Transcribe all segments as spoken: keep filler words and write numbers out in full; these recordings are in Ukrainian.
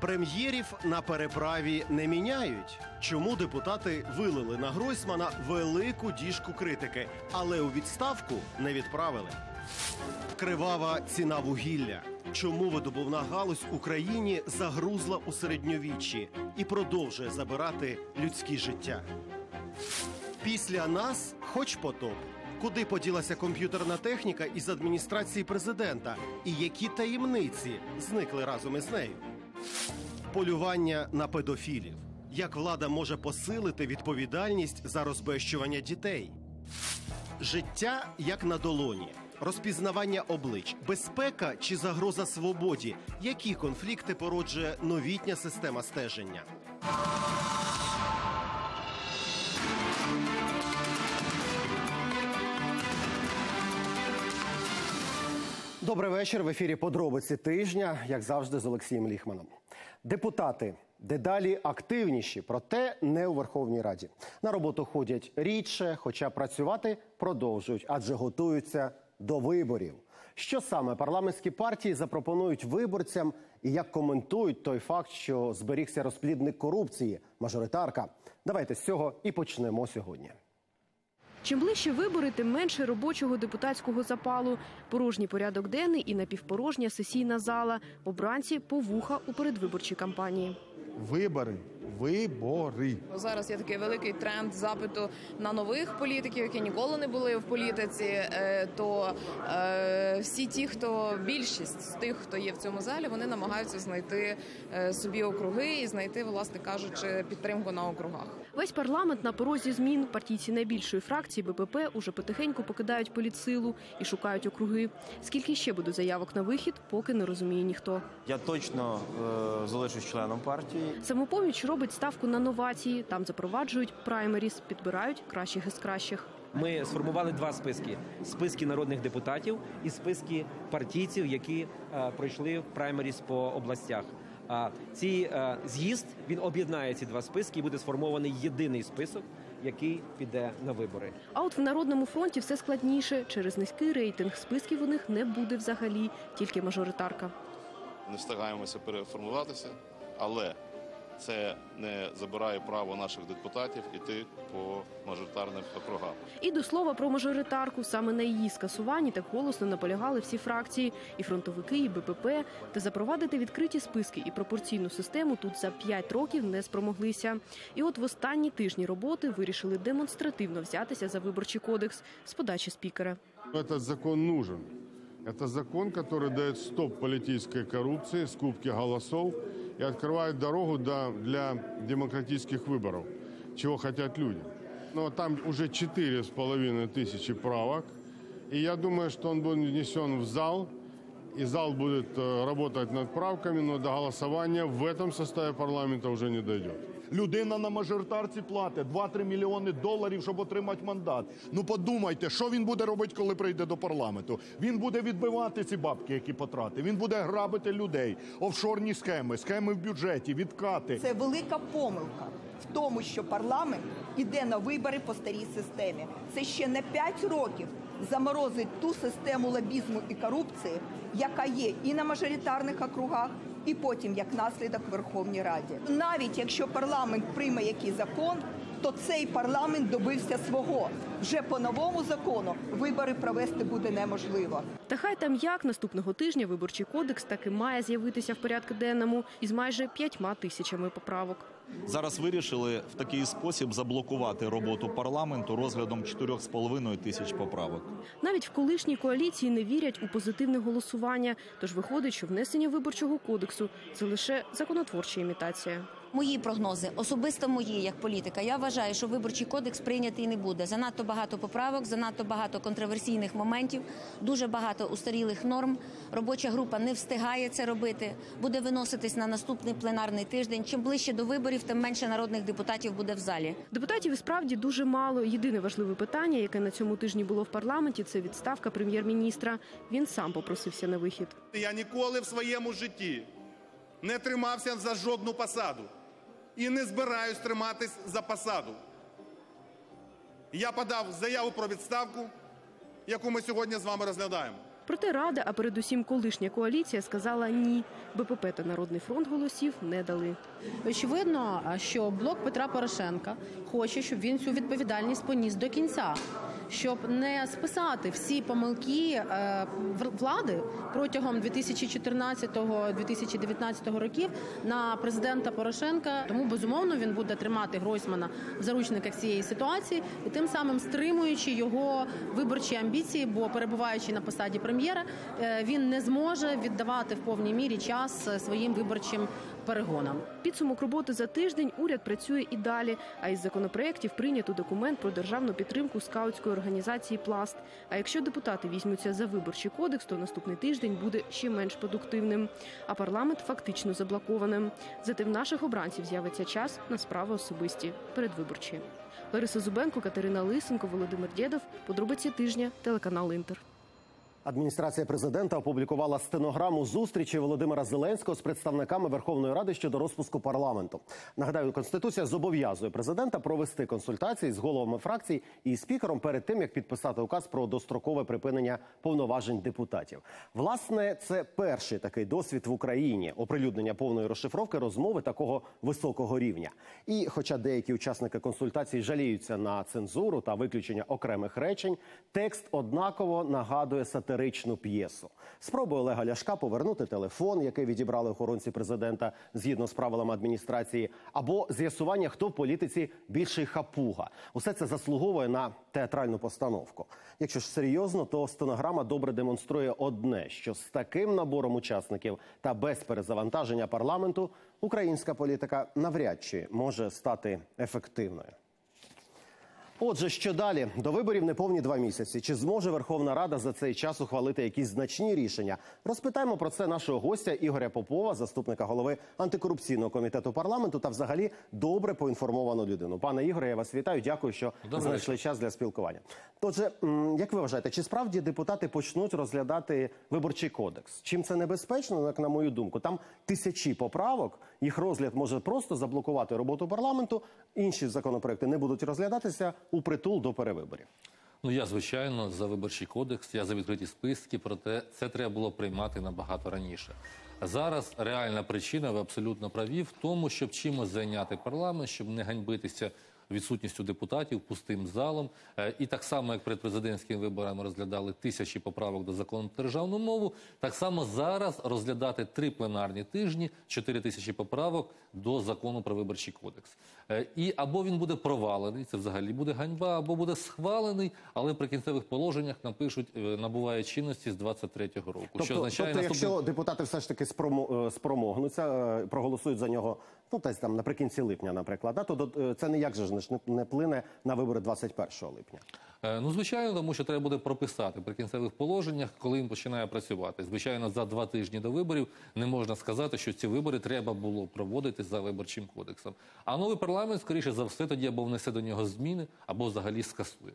Прем'єрів на переправі не міняють. Чому депутати вилили на Гройсмана велику діжку критики, але у відставку не відправили? Кривава ціна вугілля. Чому видобувна галузь Україні загрузла у середньовіччі і продовжує забирати людські життя? Після нас хоч потоп. Куди поділася комп'ютерна техніка із адміністрації президента? І які таємниці зникли разом із нею? Полювання на педофілів. Як влада може посилити відповідальність за розбещування дітей? Життя як на долоні. Розпізнавання облич. Безпека чи загроза свободі? Які конфлікти породжує новітня система стеження? Добрий вечір. В ефірі «Подробиці тижня», як завжди, з Олексієм Ліхманом. Депутати дедалі активніші, проте не у Верховній Раді. На роботу ходять рідше, хоча працювати продовжують, адже готуються до виборів. Що саме парламентські партії запропонують виборцям і як коментують той факт, що зберігся розплідник корупції – мажоритарка? Давайте з цього і почнемо сьогодні. Чим ближче вибори, тим менше робочого депутатського запалу. Порожній порядок денний і напівпорожня сесійна зала. Обранці по вуха у передвиборчій кампанії. Вибори. Вибори. Зараз є такий великий тренд запиту на нових політиків, які ніколи не були в політиці. То всі ті, хто, більшість з тих, хто є в цьому залі, вони намагаються знайти собі округи і знайти, власне кажучи, підтримку на округах. Весь парламент на порозі змін. Партійці найбільшої фракції Бе Пе Пе уже потихеньку покидають політсилу і шукають округи. Скільки ще буде заявок на вихід, поки не розуміє ніхто. Я точно е- залишусь членом партії. Самопоміч робить ставку на новації. Там запроваджують праймеріс, підбирають кращих із кращих. Ми сформували два списки. Списки народних депутатів і списки партійців, які е- пройшли праймеріс по областях. Цей з'їзд, він об'єднає ці два списки і буде сформований єдиний список, який піде на вибори. А от в Народному фронті все складніше. Через низький рейтинг списків у них не буде взагалі, тільки мажоритарка. Не встигаємося переформуватися, але це не забирає право наших депутатів іти по мажоритарним округам. І до слова про мажоритарку. Саме на її скасуванні так голосно наполягали всі фракції. І фронтовики, і Бе Пе Пе. Та запровадити відкриті списки і пропорційну систему тут за п'ять років не спромоглися. І от в останні тижні роботи вирішили демонстративно взятися за Виборчий кодекс з подачі спікера. Цей закон нужен. Це закон, який дає стоп політичній корупції, скупки голосів и открывает дорогу для демократических выборов, чего хотят люди. Но там уже четыре с половиной тысячи правок, и я думаю, что он будет внесен в зал, и зал будет работать над правками, но до голосования в этом составе парламента уже не дойдет. Людина на мажоритарці платить два-три мільйони доларів, щоб отримати мандат. Ну подумайте, що він буде робити, коли прийде до парламенту? Він буде відбивати ці бабки, які потратив. Він буде грабити людей. Офшорні схеми, схеми в бюджеті, відкати. Це велика помилка в тому, що парламент іде на вибори по старій системі. Це ще на п'ять років заморозить ту систему лобізму і корупції, яка є і на мажоритарних округах, і потім, як наслідок, в Верховній Раді. Навіть якщо парламент прийме який закон, то цей парламент добився свого. Вже по новому закону вибори провести буде неможливо. Та хай там як, наступного тижня Виборчий кодекс таки має з'явитися в порядку денному із майже п'ятьма тисячами поправок. Зараз вирішили в такий спосіб заблокувати роботу парламенту розглядом чотирьох з половиною тисяч поправок. Навіть в колишній коаліції не вірять у позитивне голосування, тож виходить, що внесення Виборчого кодексу – це лише законотворча імітація. Мої прогнози, особисто мої, як політика, я вважаю, що Виборчий кодекс прийнятий не буде. Занадто багато поправок, занадто багато контроверсійних моментів, дуже багато устарілих норм. Робоча група не встигає це робити, буде виноситись на наступний пленарний тиждень. Чим ближче до виборів, тим менше народних депутатів буде в залі. Депутатів і справді дуже мало. Єдине важливе питання, яке на цьому тижні було в парламенті, це відставка прем'єр-міністра. Він сам попросився на вихід. Я ніколи в своєму житті не тримався за жодну посаду. І не збираюсь триматись за посаду. Я подав заяву про відставку, яку ми сьогодні з вами розглядаємо. Проте Рада, а передусім колишня коаліція, сказала «ні». БПП та Народний фронт голосів не дали. Очевидно, що блок Петра Порошенка хоче, щоб він цю відповідальність поніс до кінця, щоб не списати всі помилки влади протягом дві тисячі чотирнадцятого - дві тисячі дев'ятнадцятого років на президента Порошенка. Тому, безумовно, він буде тримати Гройсмана в заручниках цієї ситуації і тим самим стримуючи його виборчі амбіції, бо перебуваючи на посаді прем'єра, він не зможе віддавати в повній мірі час своїм виборчим перегонам. Підсумок роботи за тиждень уряд працює і далі. А із законопроєктів прийнято документ про державну підтримку скаутської організації «Пласт». А якщо депутати візьмуться за виборчий кодекс, то наступний тиждень буде ще менш продуктивним. А парламент фактично заблокованим. Зате в наших обранців з'явиться час на справи особисті, передвиборчі. Лариса Зубенко, Катерина Лисенко, Володимир Дєдов. Подробиці тижня. Телеканал «Інтер». Адміністрація президента опублікувала стенограму зустрічі Володимира Зеленського з представниками Верховної Ради щодо розпуску парламенту. Нагадаю, Конституція зобов'язує президента провести консультації з головами фракцій і спікером перед тим, як підписати указ про дострокове припинення повноважень депутатів. Власне, це перший такий досвід в Україні – оприлюднення повної розшифровки розмови такого високого рівня. І хоча деякі учасники консультацій жаліються на цензуру та виключення окремих речень, текст однаково нагадує сатиричну п'єсу. Спроби Олега Ляшка повернути телефон, який відібрали охоронці президента згідно з правилами адміністрації, або з'ясування, хто в політиці більший хапуга. Усе це заслуговує на театральну постановку. Якщо ж серйозно, то стенограма добре демонструє одне, що з таким набором учасників та без перезавантаження парламенту українська політика навряд чи може стати ефективною. Отже, що далі? До виборів неповні два місяці. Чи зможе Верховна Рада за цей час ухвалити якісь значні рішення? Розпитаємо про це нашого гостя Ігоря Попова, заступника голови антикорупційного комітету парламенту та взагалі добре поінформовану людину. Пане Ігоре, я вас вітаю. Дякую, що знайшли час для спілкування. Отже, як ви вважаєте, чи справді депутати почнуть розглядати виборчий кодекс? Чим це небезпечно, як на мою думку? Там тисячі поправок, їх розгляд може просто заблокувати роботу парламенту, інші законопроекти не будуть розглядатися упритул до перевиборів. Ну, я, звичайно, за виборчий кодекс, я за відкриті списки, проте це треба було приймати набагато раніше. Зараз реальна причина, ви абсолютно праві, в тому, щоб чимось зайняти парламент, щоб не ганьбитися відсутністю депутатів, пустим залом. І так само, як перед президентськими виборами розглядали тисячі поправок до закону про державну мову, так само зараз розглядати три пленарні тижні, чотири тисячі поправок до закону про виборчий кодекс. І або він буде провалений, це взагалі буде ганьба, або буде схвалений, але при кінцевих положеннях напишуть, набуває чинності з двадцять третього року. Тобто, якщо депутати все ж таки спромогнуться, проголосують за нього, ну, там, наприкінці липня, наприклад, то це ніяк же ж не не вплине на вибори двадцять першого липня. Ну, звичайно, тому що треба буде прописати при кінцевих положеннях, коли він починає працювати. Звичайно, за два тижні до виборів не можна сказати, що ці вибори треба було проводити за виборчим кодексом. А новий парламент, скоріше за все, тоді або внесе до нього зміни, або взагалі скасує.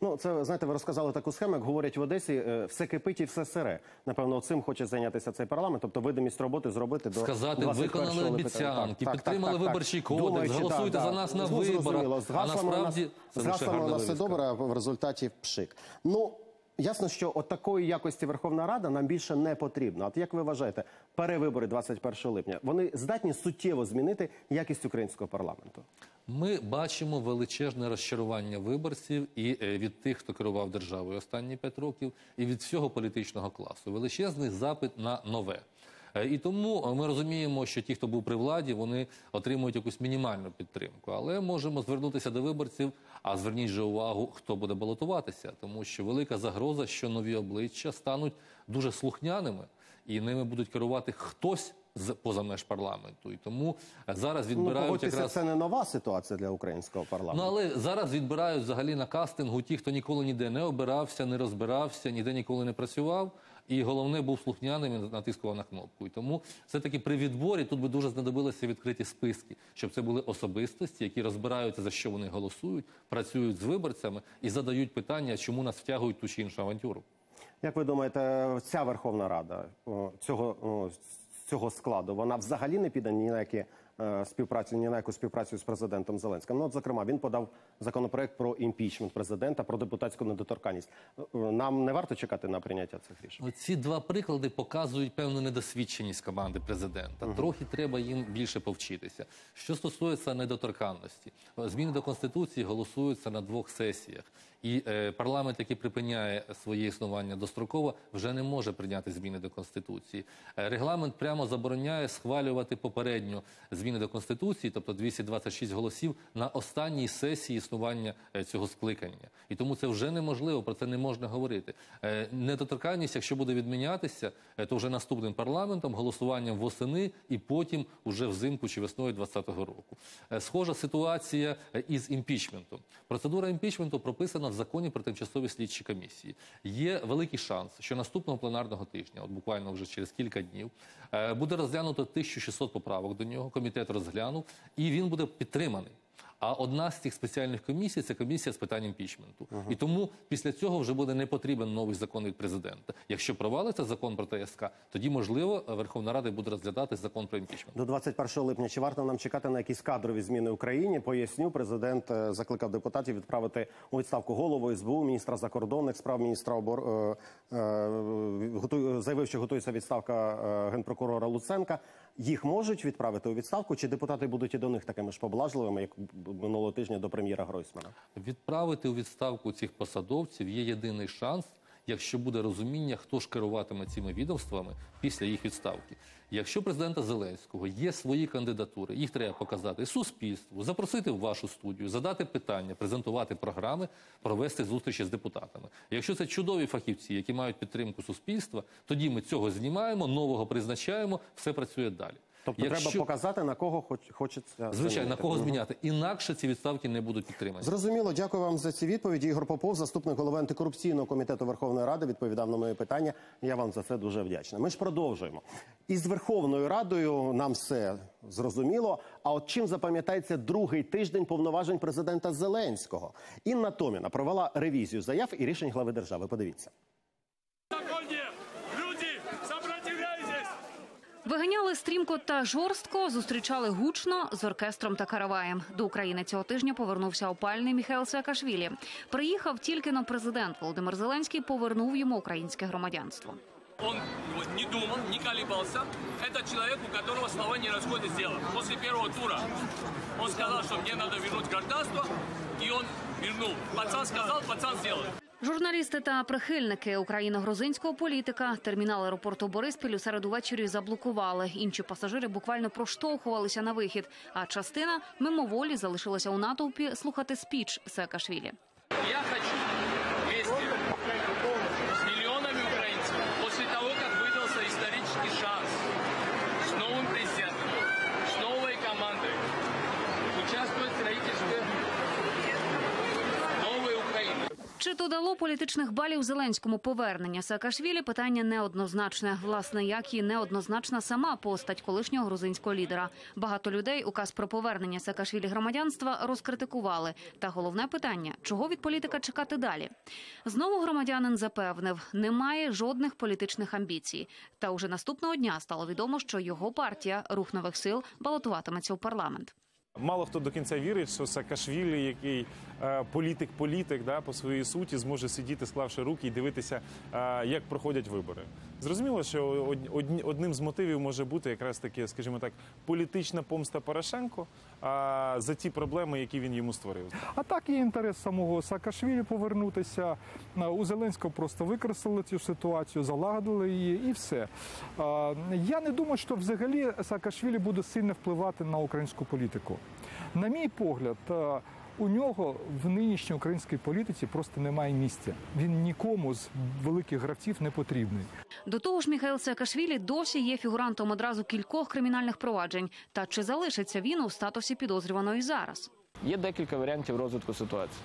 Ну, це, знаєте, ви розказали таку схему, як говорять в Одесі, все кипить і все сире. Напевно, цим хоче зайнятися цей парламент, тобто видимість роботи зробити до двадцять першого липня. Сказати, виконали обіцянки, підтримали виборчий кодекс, голосуйте за нас на виборах, а насправді... Згаслами у нас все добре, а в результаті пшик. Ну, ясно, що от такої якості Верховна Рада нам більше не потрібна. От як ви вважаєте, перевибори двадцять першого липня, вони здатні суттєво змінити якість українського парламенту? Ми бачимо величезне розчарування виборців і від тих, хто керував державою останні п'ять років, і від всього політичного класу. Величезний запит на нове. І тому ми розуміємо, що ті, хто був при владі, вони отримують якусь мінімальну підтримку. Але можемо звернутися до виборців, а зверніть же увагу, хто буде балотуватися. Тому що велика загроза, що нові обличчя стануть дуже слухняними, і ними будуть керувати хтось поза меж парламенту. І тому зараз відбирають... Ну, погодьтеся, це не нова ситуація для українського парламенту. Ну, але зараз відбирають взагалі на кастингу ті, хто ніколи ніде не обирався, не розбирався, ніде ніколи не працював. І головне, був слухняним і натискував на кнопку. І тому все-таки при відборі тут би дуже знадобилися відкриті списки, щоб це були особистості, які розбираються, за що вони голосують, працюють з виборцями і задають питання, чому нас втягують ту чи іншу авантюру. Як ви думаєте, ця Верховна Рада, цього... цього складу, вона взагалі не піде ні на які співпрацю, ні на яку співпрацю з президентом Зеленським. Ну, от, зокрема, він подав законопроект про імпічмент президента, про депутатську недоторканність. Нам не варто чекати на прийняття цих рішень? Ці два приклади показують певну недосвідченість команди президента. Угу. Трохи треба їм більше повчитися. Що стосується недоторканності, зміни до Конституції голосуються на двох сесіях. І е, парламент, який припиняє своє існування достроково, вже не може прийняти зміни до Конституції. Е, регламент прямо забороняє схвалювати попередньо зміни до Конституції, тобто двісті двадцять шість голосів, на останній сесії існування е, цього скликання. І тому це вже неможливо, про це не можна говорити. Е, недоторканність, якщо буде відмінятися, е, то вже наступним парламентом, голосуванням восени і потім уже взимку чи весною двадцятого року. Е, схожа ситуація із імпічментом. Процедура імпічменту прописана в законі про тимчасові слідчі комісії. Є великий шанс, що наступного пленарного тижня, от буквально вже через кілька днів, буде розглянуто тисячу шістсот поправок до нього, комітет розглянув, і він буде підтриманий. А одна з цих спеціальних комісій – це комісія з питань імпічменту. Угу. І тому після цього вже буде не потрібен новий закон від президента. Якщо провалиться закон про ТСК, тоді, можливо, Верховна Рада буде розглядати закон про імпічмент. До двадцять першого липня. Чи варто нам чекати на якісь кадрові зміни в Україні? Поясню, президент закликав депутатів відправити у відставку голову СБУ, міністра закордонних справ, міністра обор... заявив, що готується відставка генпрокурора Луценка. Їх можуть відправити у відставку, чи депутати будуть і до них такими ж поблажливими, як минулого тижня до прем'єра Гройсмана? Відправити у відставку цих посадовців є єдиний шанс, якщо буде розуміння, хто ж керуватиме цими відомствами після їх відставки. Якщо президента Зеленського є свої кандидатури, їх треба показати суспільству, запросити в вашу студію, задати питання, презентувати програми, провести зустрічі з депутатами. Якщо це чудові фахівці, які мають підтримку суспільства, тоді ми цього знімаємо, нового призначаємо, все працює далі. Тобто якщо... треба показати, на кого хоч... хочеться змінити. Звичайно, на кого зміняти. Інакше ці відставки не будуть підтримані. Зрозуміло. Дякую вам за ці відповіді. Ігор Попов, заступник голови антикорупційного комітету Верховної Ради, відповідав на моє питання. Я вам за це дуже вдячний. Ми ж продовжуємо. Із Верховною Радою нам все зрозуміло. А от чим запам'ятається другий тиждень повноважень президента Зеленського? Інна Томіна провела ревізію заяв і рішень глави держави. Подивіться. Виганяли стрімко та жорстко, зустрічали гучно з оркестром та караваєм. До України цього тижня повернувся опальний Міхаїл Саакашвілі. Приїхав тільки но президент Володимир Зеленський повернув йому українське громадянство. Он не думал, не колебался. Это человек, у которого слова не расходят с дела. После первого тура он сказал, что мне надо вернуть гражданство, и он вернул. Пацан сказал, пацан сделал. Журналісти та прихильники україно-грузинського політика термінал аеропорту Бориспіль у середу ввечері заблокували. Інші пасажири буквально проштовхувалися на вихід, а частина мимоволі залишилася у натовпі слухати спіч Саакашвілі. Я хочу вместе з мільйонами українців після того, як видався історичний шанс з новим президентом, з новою командою участвувати в строительстві. Чи то дало політичних балів Зеленському повернення Саакашвілі, питання неоднозначне. Власне, як і неоднозначна сама постать колишнього грузинського лідера. Багато людей указ про повернення Саакашвілі громадянства розкритикували. Та головне питання – чого від політика чекати далі? Знову громадянин запевнив, немає жодних політичних амбіцій. Та уже наступного дня стало відомо, що його партія «Рух нових сил» балотуватиметься у парламент. Мало хто до кінця вірить, що Саакашвілі, який політик-політик, да, по своїй суті, зможе сидіти, склавши руки, і дивитися, як проходять вибори. Зрозуміло, що одним з мотивів може бути якраз таки, скажімо так, політична помста Порошенко за ті проблеми, які він йому створив. А так є інтерес самого Саакашвілі повернутися. У Зеленського просто використали цю ситуацію, залагодили її і все. Я не думаю, що взагалі Саакашвілі буде сильно впливати на українську політику. На мій погляд, у нього в нинішній українській політиці просто немає місця. Він нікому з великих гравців не потрібний. До того ж, Міхаїл Саакашвілі досі є фігурантом одразу кількох кримінальних проваджень. Та чи залишиться він у статусі підозрюваної зараз? Є декілька варіантів розвитку ситуації.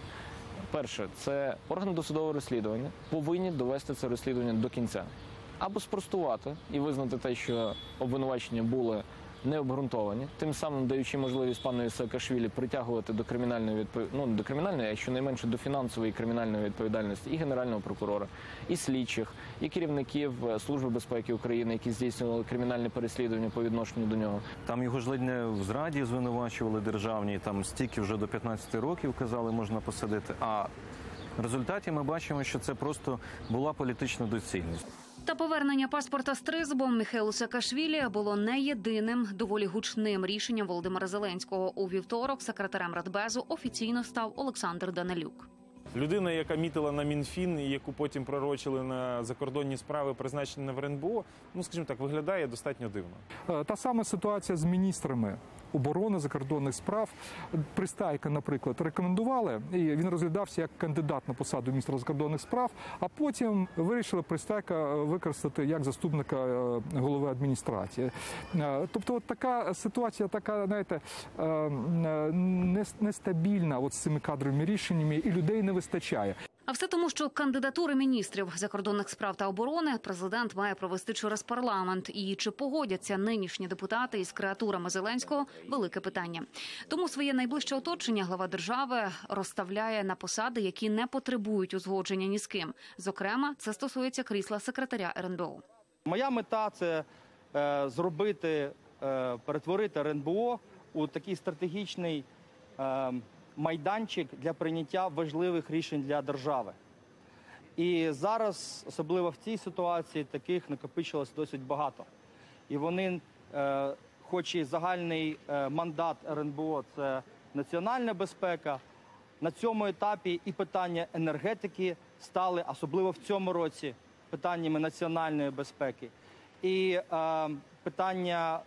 Перше, це органи досудового розслідування повинні довести це розслідування до кінця. Або спростувати і визнати те, що обвинувачення були необґрунтовані, тим самим даючи можливість пану Саакашвілі притягувати до кримінальної відповідальності, ну, до кримінальної, а щонайменше до фінансової кримінальної відповідальності і генерального прокурора, і слідчих, і керівників Служби безпеки України, які здійснювали кримінальне переслідування по відношенню до нього. Там його ж ледь не в зраді звинувачували державні, там стільки вже до п'ятнадцяти років казали, можна посадити, а в результаті ми бачимо, що це просто була політична доцільність. Та повернення паспорта з тризубом Міхаїлу Саакашвілі було не єдиним доволі гучним рішенням Володимира Зеленського. У вівторок секретарем Радбезу офіційно став Олександр Данилюк. Людина, яка мітила на Мінфін і яку потім пророчили на закордонні справи, призначені в РНБО, ну, скажімо так, виглядає достатньо дивно. Та сама ситуація з міністрами оборони, закордонних справ. Пристайка, наприклад, рекомендували, і він розглядався як кандидат на посаду міністра закордонних справ, а потім вирішили Пристайка використати як заступника голови адміністрації. Тобто, от така ситуація, така, знаєте, нестабільна от з цими кадровими рішеннями, і людей не вистачає. А все тому, що кандидатури міністрів закордонних справ та оборони президент має провести через парламент. І чи погодяться нинішні депутати із креатурами Зеленського – велике питання. Тому своє найближче оточення глава держави розставляє на посади, які не потребують узгодження ні з ким. Зокрема, це стосується крісла секретаря РНБО. Моя мета – це зробити, перетворити РНБО у такий стратегічний майданчик для прийняття важливих рішень для держави. І зараз, особливо в цій ситуації, таких накопичилось досить багато. І вони, хоч і загальний мандат РНБО – це національна безпека, на цьому етапі і питання енергетики стали, особливо в цьому році, питаннями національної безпеки. І питання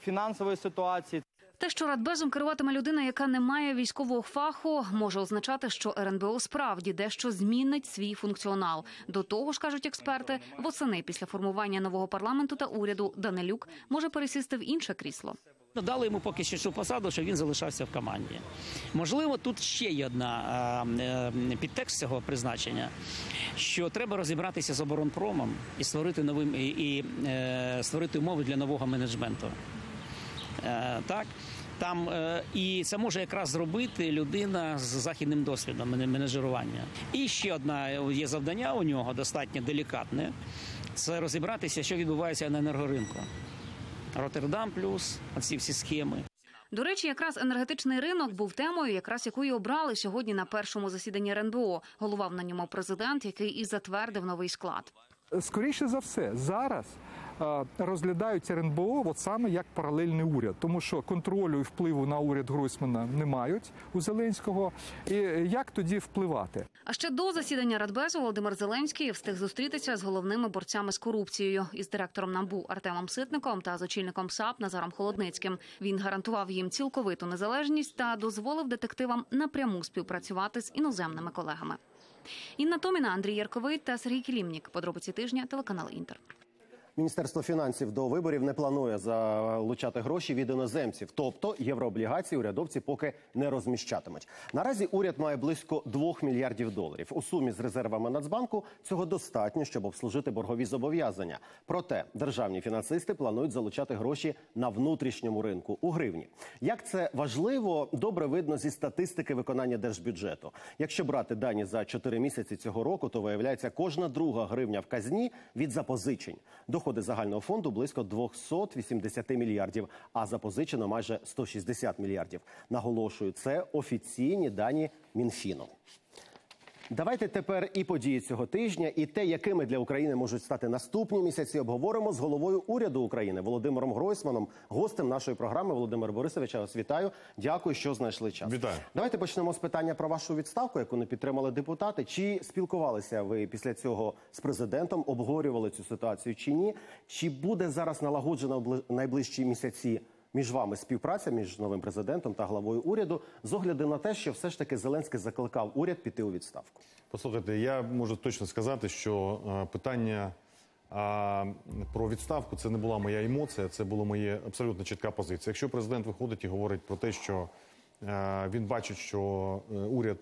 фінансової ситуації. Те, що Радбезом керуватиме людина, яка не має військового фаху, може означати, що РНБО справді дещо змінить свій функціонал. До того ж, кажуть експерти, восени після формування нового парламенту та уряду Данилюк може пересісти в інше крісло. Дали йому поки що цю посаду, щоб він залишався в команді. Можливо, тут ще є одна підтекст цього призначення, що треба розібратися з оборонпромом і створити новим і створити умови для нового менеджменту. Так, там і це може якраз зробити людина з західним досвідом менеджерування. І ще одне є завдання у нього достатньо делікатне – це розібратися, що відбувається на енергоринку. Роттердам плюс, оці всі схеми. До речі, якраз енергетичний ринок був темою, якраз якої обрали сьогодні на першому засіданні РНБО. Головував на ньому президент, який і затвердив новий склад. Скоріше за все, зараз розглядають РНБО саме як паралельний уряд, тому що контролю і впливу на уряд Гройсмана не мають у Зеленського. І як тоді впливати? А ще до засідання Радбезу Володимир Зеленський встиг зустрітися з головними борцями з корупцією, із директором НАБУ Артемом Ситником та з очільником САП Назаром Холодницьким. Він гарантував їм цілковиту незалежність та дозволив детективам напряму співпрацювати з іноземними колегами. Інна Томіна, Андрій Ярковий та Сергій Кілімнік. Подробиці тижня, телеканал Інтер. Міністерство фінансів до виборів не планує залучати гроші від іноземців, тобто єврооблігації урядовці поки не розміщатимуть. Наразі уряд має близько двох мільярдів доларів. У сумі з резервами Нацбанку цього достатньо, щоб обслужити боргові зобов'язання. Проте державні фінансисти планують залучати гроші на внутрішньому ринку у гривні. Як це важливо, добре видно зі статистики виконання держбюджету. Якщо брати дані за чотири місяці цього року, то виявляється, кожна друга гривня в казні від запозичень. Доходи загального фонду близько двохсот вісімдесяти мільярдів, а запозичено майже сто шістдесят мільярдів. Наголошую, це офіційні дані Мінфіну. Давайте тепер і події цього тижня, і те, якими для України можуть стати наступні місяці, обговоримо з головою уряду України Володимиром Гройсманом, гостем нашої програми. Володимир Борисович, я вас вітаю. Дякую, що знайшли час. Вітаю. Давайте почнемо з питання про вашу відставку, яку не підтримали депутати. Чи спілкувалися ви після цього з президентом, обговорювали цю ситуацію чи ні? Чи буде зараз налагоджена в найближчі місяці між вами співпраця, між новим президентом та главою уряду, з огляду на те, що все ж таки Зеленський закликав уряд піти у відставку? Послухайте, я можу точно сказати, що питання про відставку – це не була моя емоція, це була моя абсолютно чітка позиція. Якщо президент виходить і говорить про те, що він бачить, що уряд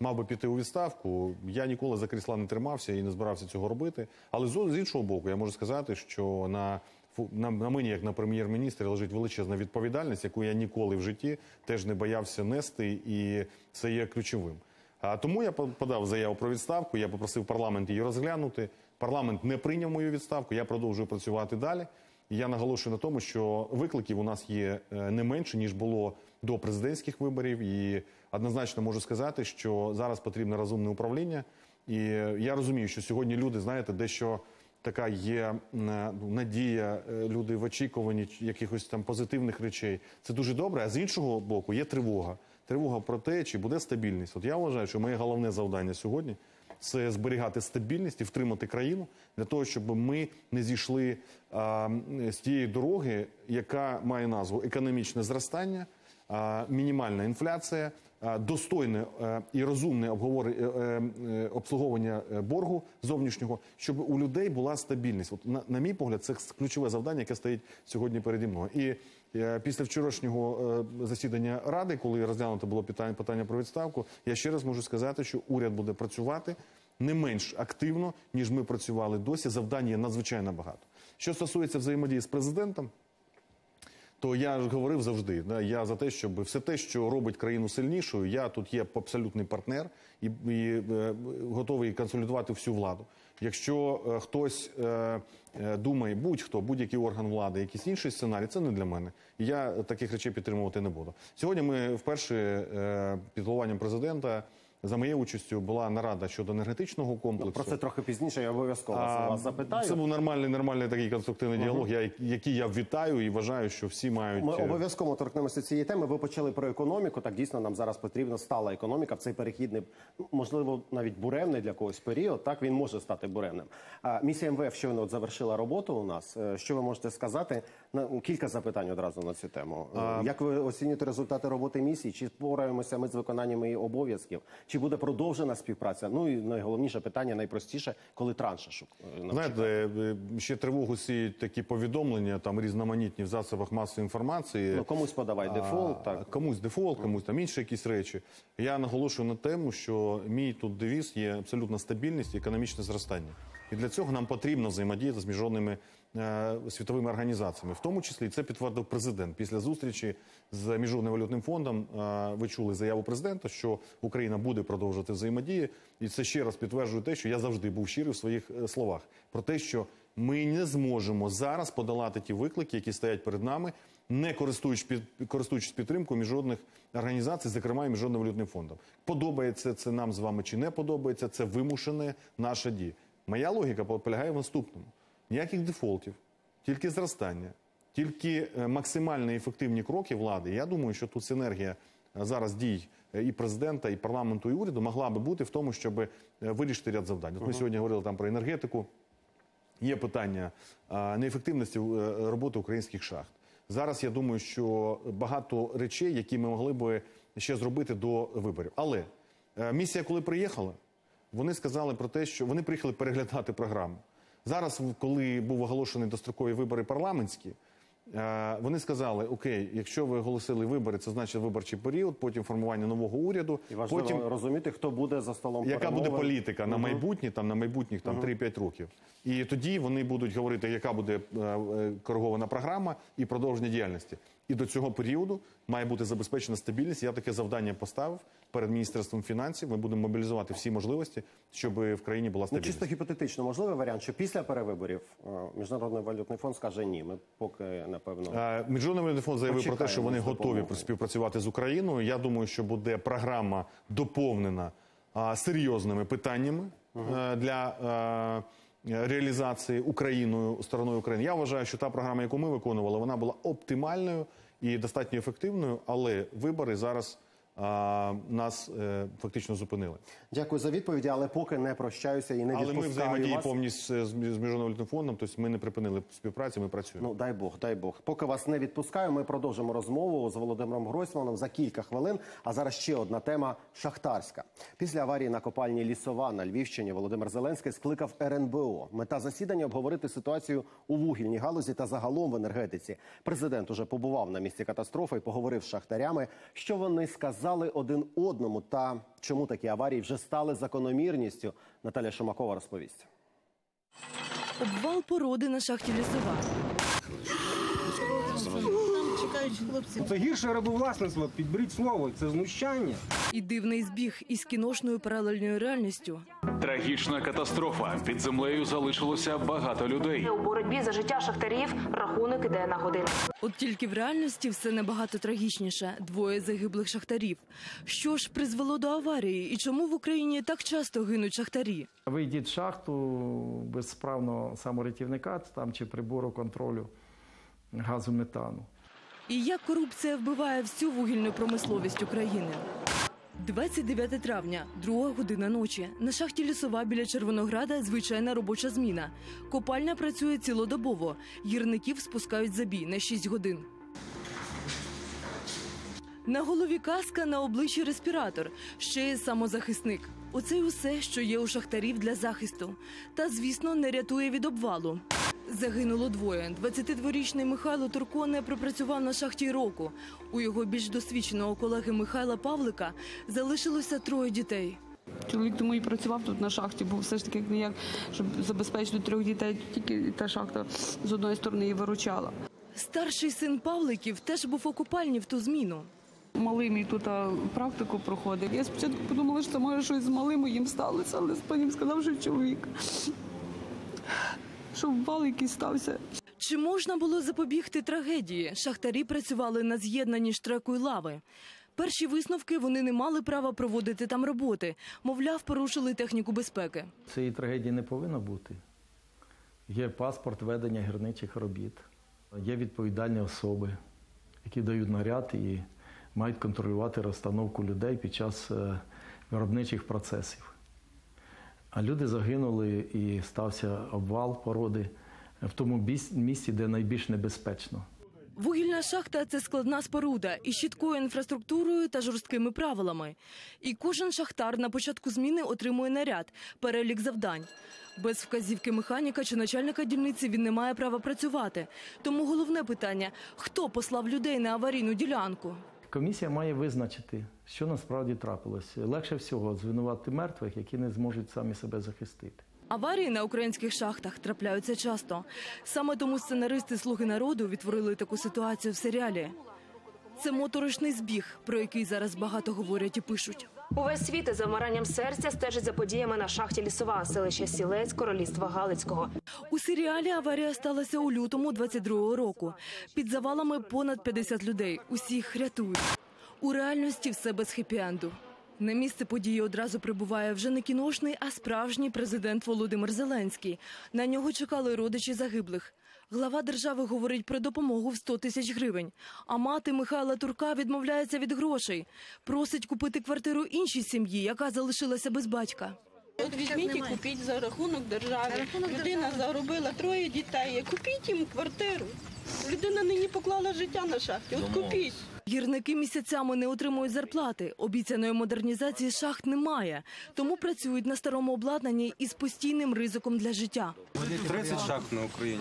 мав би піти у відставку, я ніколи за крісла не тримався і не збирався цього робити. Але з іншого боку, я можу сказати, що на на, на мені, як на прем'єр-міністрі, лежить величезна відповідальність, яку я ніколи в житті теж не боявся нести, і це є ключовим. А тому я подав заяву про відставку, я попросив парламент її розглянути. Парламент не прийняв мою відставку, я продовжую працювати далі. І я наголошую на тому, що викликів у нас є не менше, ніж було до президентських виборів. І однозначно можу сказати, що зараз потрібне розумне управління. І я розумію, що сьогодні люди, знаєте, дещо така є надія, люди в очікуванні якихось там позитивних речей. Це дуже добре, а з іншого боку є тривога. Тривога про те, чи буде стабільність. От я вважаю, що моє головне завдання сьогодні – це зберігати стабільність і втримати країну для того, щоб ми не зійшли а, з тієї дороги, яка має назву економічне зростання, а, мінімальна інфляція, а, достойне а, і розумне обговор... а, а, обслуговування боргу зовнішнього, щоб у людей була стабільність. От, на, на мій погляд, це ключове завдання, яке стоїть сьогодні переді мною. І а, після вчорашнього а, засідання Ради, коли розглянуто було питання, питання про відставку, я ще раз можу сказати, що уряд буде працювати не менш активно, ніж ми працювали досі. Завдань є надзвичайно багато. Що стосується взаємодії з президентом, то я ж говорив завжди, да, я за те, щоб все те, що робить країну сильнішою, я тут є абсолютний партнер і, і е, готовий консолідувати всю владу. Якщо е, хтось е, думає, будь-хто, будь-який орган влади, якийсь інший сценарій, це не для мене. І я таких речей підтримувати не буду. Сьогодні ми вперше е, під головуванням президента, за моєю участю, була нарада щодо енергетичного комплексу. Про це трохи пізніше, я обов'язково вас запитаю. Це був нормальний, нормальний такий конструктивний угу. діалог, я, який я вітаю і вважаю, що всі мають... Ми обов'язково торкнемося цієї теми. Ви почали про економіку, так дійсно нам зараз потрібна стала економіка в цей перехідний, можливо, навіть буремний для когось період, так він може стати буремним. Місія МВФ щойно от завершила роботу у нас. Що ви можете сказати? Кілька запитань одразу на цю тему. А... Як ви оцінюєте результати роботи місії? Чи впораємося ми з виконанням її обов'язків? Чи буде продовжена співпраця? Ну і найголовніше питання, найпростіше, коли транші шукають. Знаєте, ще тривогу сіють такі повідомлення, там різноманітні в засобах масової інформації. Ну, комусь подавай дефолт, а, так. Комусь дефолт, комусь там інші якісь речі. Я наголошую на тему, що мій тут девіз є абсолютна стабільність і економічне зростання. І для цього нам потрібно взаємодіяти з міжнародними е, світовими організаціями. В тому числі це підтвердив президент. Після зустрічі з Міжнародним валютним фондом е, ви чули заяву президента, що Україна буде продовжувати взаємодії. І це ще раз підтверджує те, що я завжди був щирий в своїх е, словах. Про те, що ми не зможемо зараз подолати ті виклики, які стоять перед нами, не користуючись, під, користуючись підтримкою міжнародних організацій, зокрема і Міжнародним валютним фондом. Подобається це нам з вами чи не подобається, це вимушене наша дія. Моя логіка полягає в наступному. Ніяких дефолтів, тільки зростання, тільки максимально ефективні кроки влади. Я думаю, що тут синергія зараз дій і президента, і парламенту, і уряду могла би бути в тому, щоб вирішити ряд завдань. От ми [S2] Ага. [S1] Сьогодні говорили там про енергетику. Є питання неефективності роботи українських шахт. Зараз я думаю, що багато речей, які ми могли би ще зробити до виборів. Але місія, коли приїхала, вони сказали про те, що вони приїхали переглядати програму. Зараз, коли був оголошений дострокові вибори парламентські, вони сказали, окей, якщо ви оголосили вибори, це значить виборчий період, потім формування нового уряду. І важливо потім розуміти, хто буде за столом яка перемови. Буде політика угу. на майбутнє, там, на майбутніх там, угу. три-п'ять років. І тоді вони будуть говорити, яка буде коригована програма і продовження діяльності. І до цього періоду має бути забезпечена стабільність. Я таке завдання поставив перед Міністерством фінансів. Ми будемо мобілізувати всі можливості, щоб в країні була стабільність. Ну, чисто гіпотетично можливий варіант, що після перевиборів Міжнародний валютний фонд скаже ні. Ми поки, напевно... А, Міжнародний валютний фонд заявив про те, що вони готові співпрацювати з Україною. Я думаю, що буде програма доповнена а, серйозними питаннями угу. а, для... А, реалізації Україною, стороною України. Я вважаю, що та програма, яку ми виконували, вона була оптимальною і достатньо ефективною, але вибори зараз а, нас е, фактично зупинили. Дякую за відповіді, але поки не прощаюся і не відпускаю вас. Але ми взаємодії повністю з, з Міжнародним валютним фондом, тобто ми не припинили співпрацю, ми працюємо. Ну, дай Бог, дай Бог. Поки вас не відпускаю, ми продовжимо розмову з Володимиром Гройсманом за кілька хвилин, а зараз ще одна тема – шахтарська. Після аварії на копальні Лісова на Львівщині Володимир Зеленський скликав РНБО. Мета засідання – обговорити ситуацію у вугільній галузі та загалом в енергетиці. Президент уже побував на місці катастрофи і поговорив з шахтарями, що вони сказали зали один одному та чому такі аварії вже стали закономірністю. Наталя Шумакова розповість. Обвал породи на шахті Лісова. Це гірше рабовласництва, підберіть слово, це знущання. І дивний збіг із кіношною паралельною реальністю. Трагічна катастрофа. Під землею залишилося багато людей. У боротьбі за життя шахтарів рахунок іде на годину. От тільки в реальності все набагато трагічніше. Двоє загиблих шахтарів. Що ж призвело до аварії і чому в Україні так часто гинуть шахтарі? Вийдіть в шахту без справного саморятівника там, чи прибору контролю газу метану. І як корупція вбиває всю вугільну промисловість України. двадцять дев'яте травня, друга година ночі. На шахті "Лісова" біля Червонограда звичайна робоча зміна. Копальня працює цілодобово. Гірників спускають за бій на шість годин. На голові каска, на обличчі респіратор. Ще є самозахисник. Оце й усе, що є у шахтарів для захисту. Та, звісно, не рятує від обвалу. Загинуло двоє. двадцятидворічний Михайло Турконе пропрацював на шахті року. У його більш досвідченого колеги Михайла Павлика залишилося троє дітей. Чоловік тому і працював тут на шахті, бо все ж таки, як, щоб забезпечити трьох дітей, тільки та шахта з одної сторони і виручала. Старший син Павликів теж був у копальні в ту зміну. Малий мій тут практику проходив. Я спочатку подумала, що може щось з малим їм сталося, але потім сказав, що чоловік. Щоб вбал якийсь стався. Чи можна було запобігти трагедії? Шахтарі працювали на з'єднанні штреку і лави. Перші висновки: вони не мали права проводити там роботи. Мовляв, порушили техніку безпеки. Цієї трагедії не повинно бути. Є паспорт ведення гірничих робіт. Є відповідальні особи, які дають наряд і мають контролювати розстановку людей під час виробничих процесів. А люди загинули і стався обвал породи в тому місці, де найбільш небезпечно. Вугільна шахта – це складна споруда із чіткою інфраструктурою та жорсткими правилами. І кожен шахтар на початку зміни отримує наряд, перелік завдань. Без вказівки механіка чи начальника дільниці він не має права працювати. Тому головне питання – хто послав людей на аварійну ділянку? Комісія має визначити, що насправді трапилось. Легше всього звинуватити мертвих, які не зможуть самі себе захистити. Аварії на українських шахтах трапляються часто. Саме тому сценаристи «Слуги народу» відтворили таку ситуацію в серіалі. Це моторошний збіг, про який зараз багато говорять і пишуть. Увесь світ із замиранням серця стежить за подіями на шахті "Лісова", селище Сілець, Королівства Галицького. У серіалі аварія сталася у лютому двадцять другого року. Під завалами понад п'ятдесят людей. Усіх рятують. У реальності все без хеппі-енду. На місце події одразу прибуває вже не кіношний, а справжній президент Володимир Зеленський. На нього чекали родичі загиблих. Глава держави говорить про допомогу в сто тисяч гривень. А мати Михайла Турка відмовляється від грошей. Просить купити квартиру іншій сім'ї, яка залишилася без батька. От візьміть і купіть за рахунок держави. Людина заробила троє дітей. Купіть їм квартиру. Людина нині поклала життя на шахті. От купіть. Гірники місяцями не отримують зарплати. Обіцяної модернізації шахт немає. Тому працюють на старому обладнанні із постійним ризиком для життя. тридцять шахт на Україні,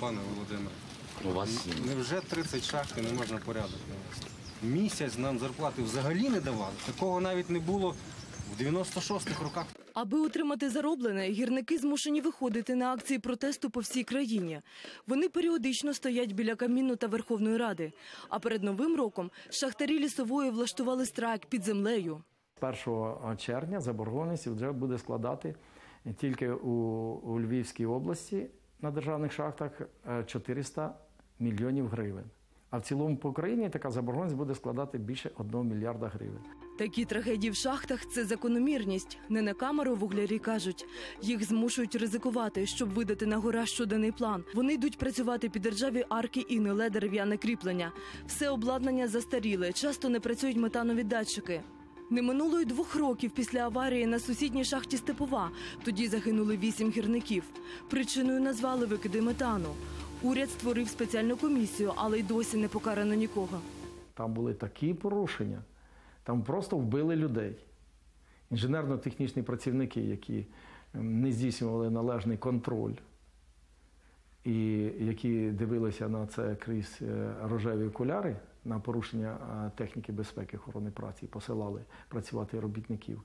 пане Володимире. Невже тридцять шахт не можна порядок навести? Місяць нам зарплати взагалі не давали. Такого навіть не було в дев'яносто шостих роках. Аби отримати зароблене, гірники змушені виходити на акції протесту по всій країні. Вони періодично стоять біля Кабміну та Верховної Ради. А перед Новим роком шахтарі "Лісової" влаштували страйк під землею. першого червня заборгованість вже буде складати тільки у, у Львівській області на державних шахтах чотириста мільйонів гривень. А в цілому по Україні така заборгованість буде складати більше одного мільярда гривень. Такі трагедії в шахтах – це закономірність. Не на камеру вуглярі кажуть. Їх змушують ризикувати, щоб видати на гора щоденний план. Вони йдуть працювати під державі арки і гниле дерев'яне кріплення. Все обладнання застаріле, часто не працюють метанові датчики. Не минуло й двох років після аварії на сусідній шахті "Степова". Тоді загинули вісім гірників. Причиною назвали викиди метану. Уряд створив спеціальну комісію, але й досі не покарано нікого. Там були такі порушення. Там просто вбили людей. Інженерно-технічні працівники, які не здійснювали належний контроль і які дивилися на це крізь рожеві окуляри, на порушення техніки безпеки охорони праці, посилали працювати робітників,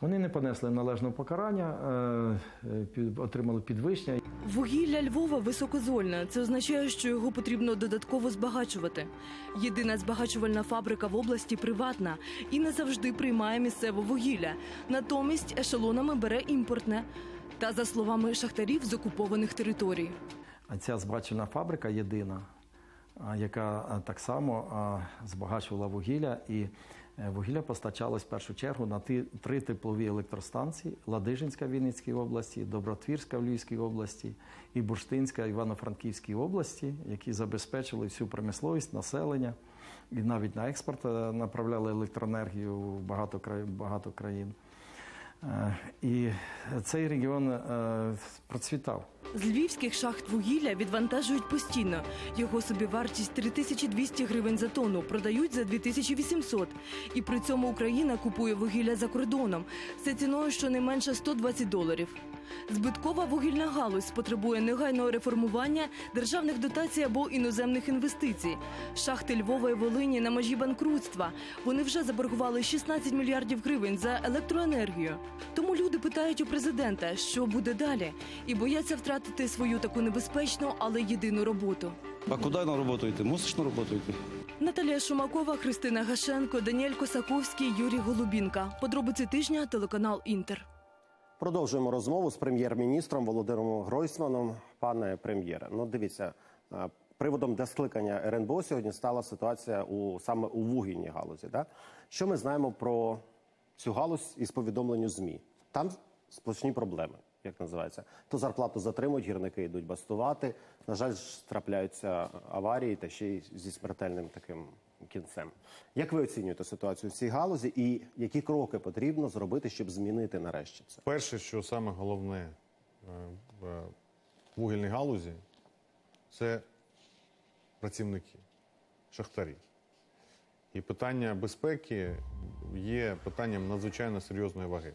Вони не понесли належного покарання, отримали підвищення. Вугілля Львова високозольне. Це означає, що його потрібно додатково збагачувати. Єдина збагачувальна фабрика в області приватна і не завжди приймає місцеве вугілля. Натомість ешелонами бере імпортне. Та, за словами шахтарів, з окупованих територій. Ця збагачувальна фабрика єдина, яка так само збагачувала вугілля, і вугілля постачалось в першу чергу на три теплові електростанції: Ладижинська в Вінницькій області, Добротвірська в Львівській області і Бурштинська в Івано-Франківській області, які забезпечили всю промисловість, населення і навіть на експорт направляли електроенергію в багато країн. І цей регіон процвітав. З львівських шахт вугілля відвантажують постійно. Його собівартість три тисячі двісті гривень за тонну, продають за дві тисячі вісімсот. І при цьому Україна купує вугілля за кордоном за ціною щонайменше сто двадцять доларів. Збиткова вугільна галузь потребує негайного реформування, державних дотацій або іноземних інвестицій. Шахти Львова і Волині на межі банкрутства. Вони вже заборгували шістнадцять мільярдів гривень за електроенергію. Тому люди питають у президента, що буде далі, і бояться втратити свою таку небезпечну, але єдину роботу. А куди на роботу йти? Мусиш на роботу йти. Наталія Шумакова, Христина Гашенко, Даніель Косаковський, Юрій Голубінка. Подробиці тижня, телеканал «Інтер». Продовжуємо розмову з прем'єр-міністром Володимиром Гройсманом. Пане прем'єре, ну дивіться, приводом для скликання РНБО сьогодні стала ситуація у, саме у вугільній галузі. Да? Що ми знаємо про цю галузь із повідомленню ЗМІ? Там сплошні проблеми, як називається. То зарплату затримують, гірники йдуть бастувати. На жаль, трапляються аварії та ще й зі смертельним таким кінцем. Як ви оцінюєте ситуацію в цій галузі і які кроки потрібно зробити, щоб змінити нарешті це? Перше, що саме головне в вугільній галузі, це працівники, шахтарі. І питання безпеки є питанням надзвичайно серйозної ваги.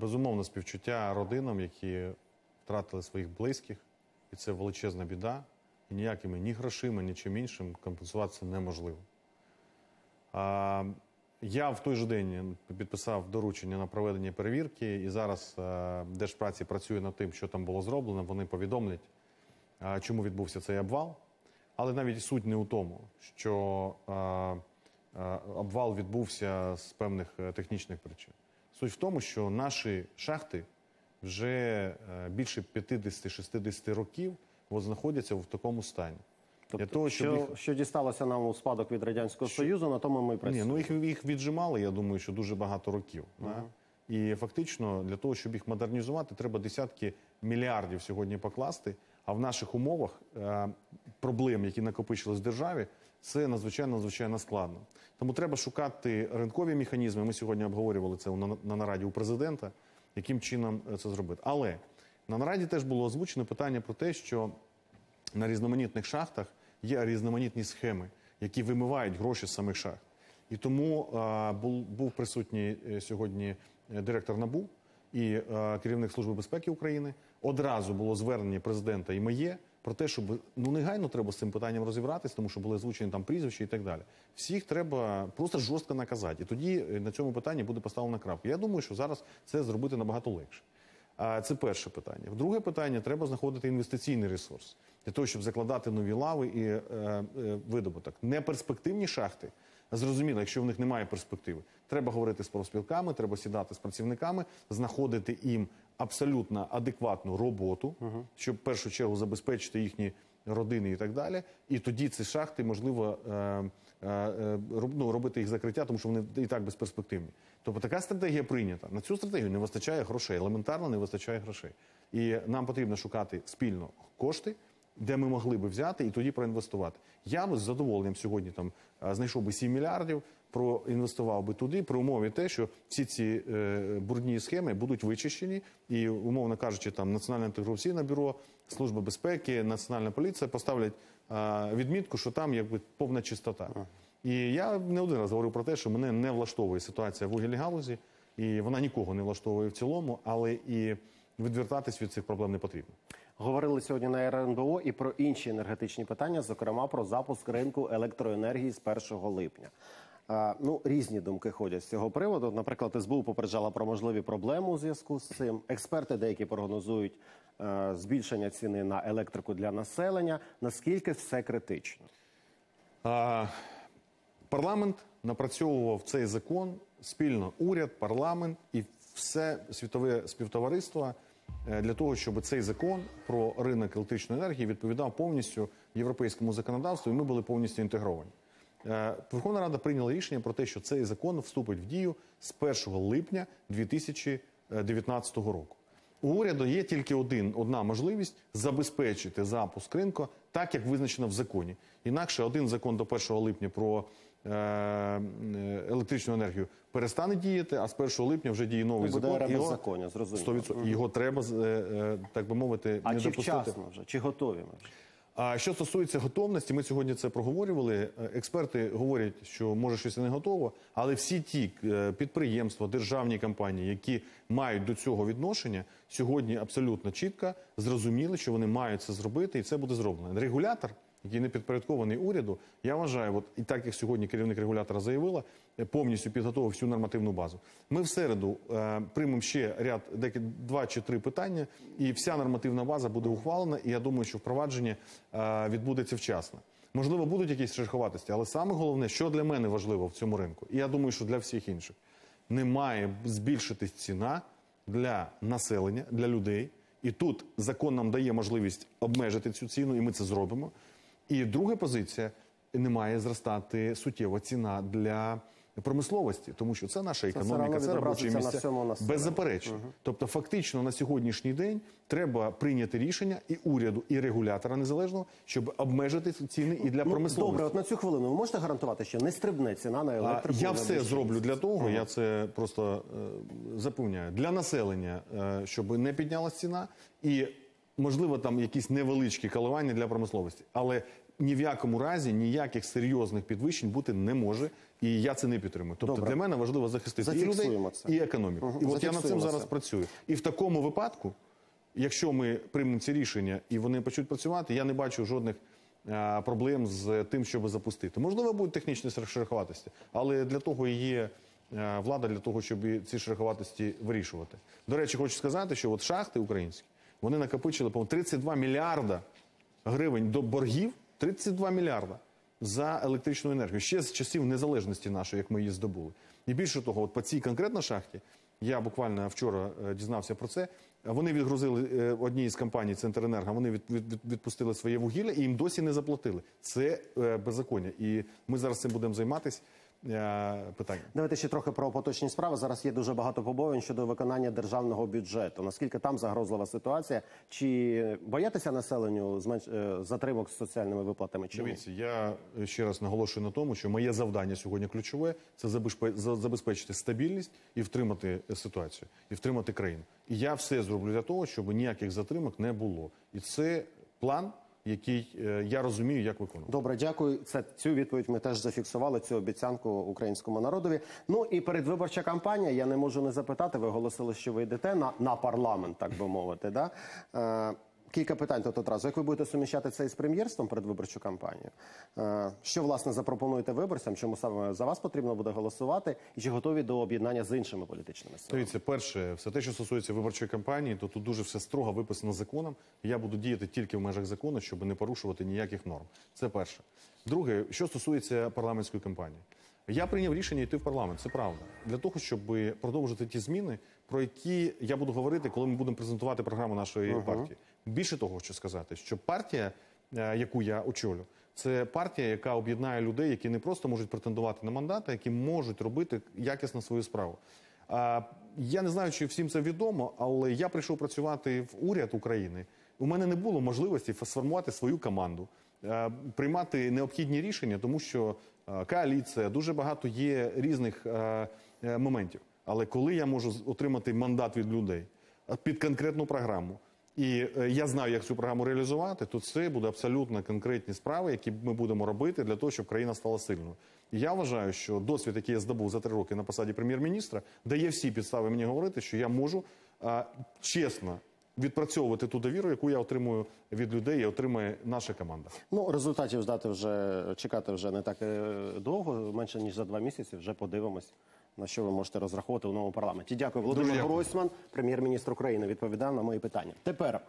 Безумовно, співчуття родинам, які втратили своїх близьких, і це величезна біда. І ніякими ні грошима, ні чим іншим компенсуватися неможливо. А, я в той же день підписав доручення на проведення перевірки, і зараз а, Держпраці працює над тим, що там було зроблено. Вони повідомлять, а, чому відбувся цей обвал. Але навіть суть не у тому, що а, а, обвал відбувся з певних технічних причин. Суть в тому, що наші шахти вже більше п'ятдесят-шістдесят років знаходяться в такому стані. Тобто, того, що, їх... що дісталося нам у спадок від Радянського що... Союзу, на тому ми і працюємо. Ні, ну їх, їх віджимали, я думаю, що дуже багато років. Угу. Да? І фактично, для того, щоб їх модернізувати, треба десятки мільярдів сьогодні покласти. А в наших умовах е проблем, які накопичились в державі, це надзвичайно, надзвичайно складно. Тому треба шукати ринкові механізми. Ми сьогодні обговорювали це на, на нараді у президента, яким чином це зробити. Але на нараді теж було озвучено питання про те, що на різноманітних шахтах є різноманітні схеми, які вимивають гроші з самих шахт. І тому а, був, був присутній сьогодні директор НАБУ і а, керівник Служби безпеки України. Одразу було звернення президента і моє про те, щоб ну, негайно треба з цим питанням розібратись, тому що були озвучені там прізвища і так далі. Всіх треба просто жорстко наказати. І тоді на цьому питанні буде поставлена крапка. Я думаю, що зараз це зробити набагато легше. Це перше питання. Друге питання – треба знаходити інвестиційний ресурс для того, щоб закладати нові лави і е, е, видобуток. Неперспективні шахти, зрозуміло, якщо в них немає перспективи, треба говорити з профспілками, треба сідати з працівниками, знаходити їм абсолютно адекватну роботу, угу. щоб в першу чергу забезпечити їхні родини і так далі. І тоді ці шахти, можливо, е, е, роб, ну, робити їх закриття, тому що вони і так безперспективні. Тобто така стратегія прийнята. На цю стратегію не вистачає грошей, елементарно не вистачає грошей. І нам потрібно шукати спільно кошти, де ми могли би взяти і тоді проінвестувати. Я би з задоволенням сьогодні там, знайшов би сім мільярдів, проінвестував би туди, при умові те, що всі ці е, брудні схеми будуть вичищені. І, умовно кажучи, там Національне антикорупційне бюро, Служба безпеки, Національна поліція поставлять е, відмітку, що там якби повна чистота. І я не один раз говорив про те, що мене не влаштовує ситуація в вугільній галузі, і вона нікого не влаштовує в цілому, але і відвертатись від цих проблем не потрібно. Говорили сьогодні на РНБО і про інші енергетичні питання, зокрема про запуск ринку електроенергії з першого липня. Ну, різні думки ходять з цього приводу. Наприклад, С Б У попереджала про можливі проблеми у зв'язку з цим. Експерти деякі прогнозують е, збільшення ціни на електрику для населення. Наскільки все критично? А, парламент напрацьовував цей закон, спільно уряд, парламент і все світове співтовариство для того, щоб цей закон про ринок електричної енергії відповідав повністю європейському законодавству і ми були повністю інтегровані. Верховна Рада прийняла рішення про те, що цей закон вступить в дію з першого липня дві тисячі дев'ятнадцятого року. У уряду є тільки один, одна можливість забезпечити запуск ринку так, як визначено в законі. Інакше один закон до першого липня про е електричну енергію перестане діяти, а з першого липня вже діє новий закон. Буде його, законі, зрозуміло. Його треба, так би мовити, а не допустити. А чи вчасно вже? Чи готові ми вже? А що стосується готовності, ми сьогодні це проговорювали. Експерти говорять, що може щось і не готово, але всі ті підприємства, державні компанії, які мають до цього відношення, сьогодні абсолютно чітко зрозуміли, що вони мають це зробити, і це буде зроблено. Регулятор, який не підпорядкований уряду, я вважаю, от, і так як сьогодні керівник регулятора заявила, повністю підготовив всю нормативну базу. Ми в середу е, приймемо ще ряд, декі, два чи три питання, і вся нормативна база буде ухвалена, і я думаю, що впровадження е, відбудеться вчасно. Можливо, будуть якісь шероховатості, але саме головне, що для мене важливо в цьому ринку, і я думаю, що для всіх інших, не має збільшитись ціна для населення, для людей, і тут закон нам дає можливість обмежити цю ціну, і ми це зробимо. І друга позиція, не має зростати суттєва ціна для промисловості, тому що це наша економіка, це, це робочі місця, беззаперечно. Угу. Тобто фактично на сьогоднішній день треба прийняти рішення і уряду, і регулятора незалежного, щоб обмежити ціни і для промисловості. Добре, от на цю хвилину ви можете гарантувати, що не стрибне ціна на електрику? Я все зроблю для того, угу. я це просто е, запевняю, для населення, е, щоб не піднялась ціна і... Можливо, там якісь невеличкі коливання для промисловості, але ні в якому разі ніяких серйозних підвищень бути не може, і я це не підтримую. Тобто Добре. для мене важливо захистити і людей, це. і економіку. Угу. І от я над цим зараз це. працюю. І в такому випадку, якщо ми приймемо ці рішення і вони почнуть працювати, я не бачу жодних а, проблем з тим, щоб запустити. Можливо, будуть технічні шероховатості, але для того і є... влада, для того, щоб ці шероховатості вирішувати. До речі, хочу сказати, що от шахти українські, вони накопичили по тридцять два мільярда гривень до боргів, тридцять два мільярда за електричну енергію. Ще з часів незалежності нашої, як ми її здобули. І більше того, от по цій конкретно шахті, я буквально вчора дізнався про це, вони відгрузили одній із компаній Центренерго, вони відпустили своє вугілля і їм досі не заплатили. Це беззаконня. І ми зараз цим будемо займатися. Питання. Давайте ще трохи про поточні справи. Зараз є дуже багато побоїв щодо виконання державного бюджету. Наскільки там загрозлива ситуація? Чи боятися населенню зменш... затримок з соціальними виплатами? Чи Дивіться, ні? Я ще раз наголошую на тому, що моє завдання сьогодні ключове – це забезпечити стабільність і втримати ситуацію, і втримати країну. І я все зроблю для того, щоб ніяких затримок не було. І це план, який я розумію, як виконувати. Добре, дякую. Це, цю відповідь ми теж зафіксували, цю обіцянку українському народові. Ну і передвиборча кампанія, я не можу не запитати, ви оголосили, що ви йдете на, на парламент, так би мовити, да? Е, кілька питань тут одразу. Як ви будете суміщати це із прем'єрством, передвиборчу кампанію? Е, що, власне, запропонуєте виборцям? Чому саме за вас потрібно буде голосувати? І чи готові до об'єднання з іншими політичними силами? Дивіться, перше, все те, що стосується виборчої кампанії, то тут дуже все строго виписано законом. Я буду діяти тільки в межах закону, щоб не порушувати ніяких норм. Це перше. Друге, що стосується парламентської кампанії. Я прийняв рішення йти в парламент, це правда. Для того, щоб продовжити ті зміни, про які я буду говорити, коли ми будемо презентувати програму нашої uh-huh. партії. Більше того, хочу сказати, що партія, яку я очолю, це партія, яка об'єднає людей, які не просто можуть претендувати на мандат, а які можуть робити якісно свою справу. Я не знаю, чи всім це відомо, але я прийшов працювати в уряд України. У мене не було можливості сформувати свою команду, приймати необхідні рішення, тому що коаліція, дуже багато є різних е, е, моментів. Але коли я можу отримати мандат від людей під конкретну програму, і е, я знаю, як цю програму реалізувати, то це буде абсолютно конкретні справи, які ми будемо робити для того, щоб країна стала сильною. І я вважаю, що досвід, який я здобув за три роки на посаді прем'єр-міністра, дає всі підстави мені говорити, що я можу е, чесно відпрацьовувати ту довіру, яку я отримую від людей і отримує наша команда. Ну, результатів здати вже, чекати вже не так довго, менше ніж за два місяці, вже подивимось, на що ви можете розраховувати у новому парламенті. Дякую. Володимир Гройсман, прем'єр-міністр України, відповідав на мої питання. Тепер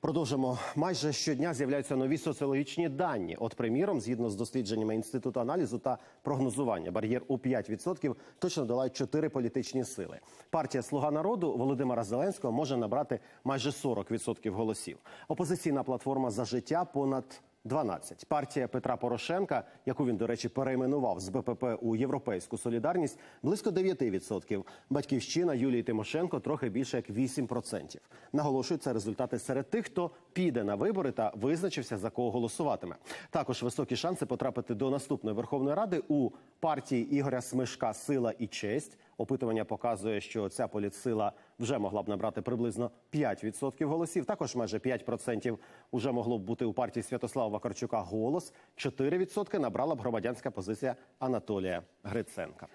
продовжимо. Майже щодня з'являються нові соціологічні дані. От, приміром, згідно з дослідженнями Інституту аналізу та прогнозування, бар'єр у п'ять відсотків точно долають чотири політичні сили. Партія «Слуга народу» Володимира Зеленського може набрати майже сорок відсотків голосів. Опозиційна платформа «За життя» – понад дванадцять. Партія Петра Порошенка, яку він, до речі, перейменував з Бе Пе Пе у Європейську солідарність, близько дев'ять відсотків. Батьківщина Юлії Тимошенко трохи більше як вісім відсотків. Наголошують, це результати серед тих, хто піде на вибори та визначився, за кого голосуватиме. Також високі шанси потрапити до наступної Верховної Ради у партії Ігоря Смешка «Сила і честь». Опитування показує, що ця політсила вже могла б набрати приблизно п'ять відсотків голосів. Також майже п'ять відсотків уже могло б бути у партії Святослава Вакарчука «Голос». чотири відсотки набрала б громадянська позиція Анатолія Гриценка.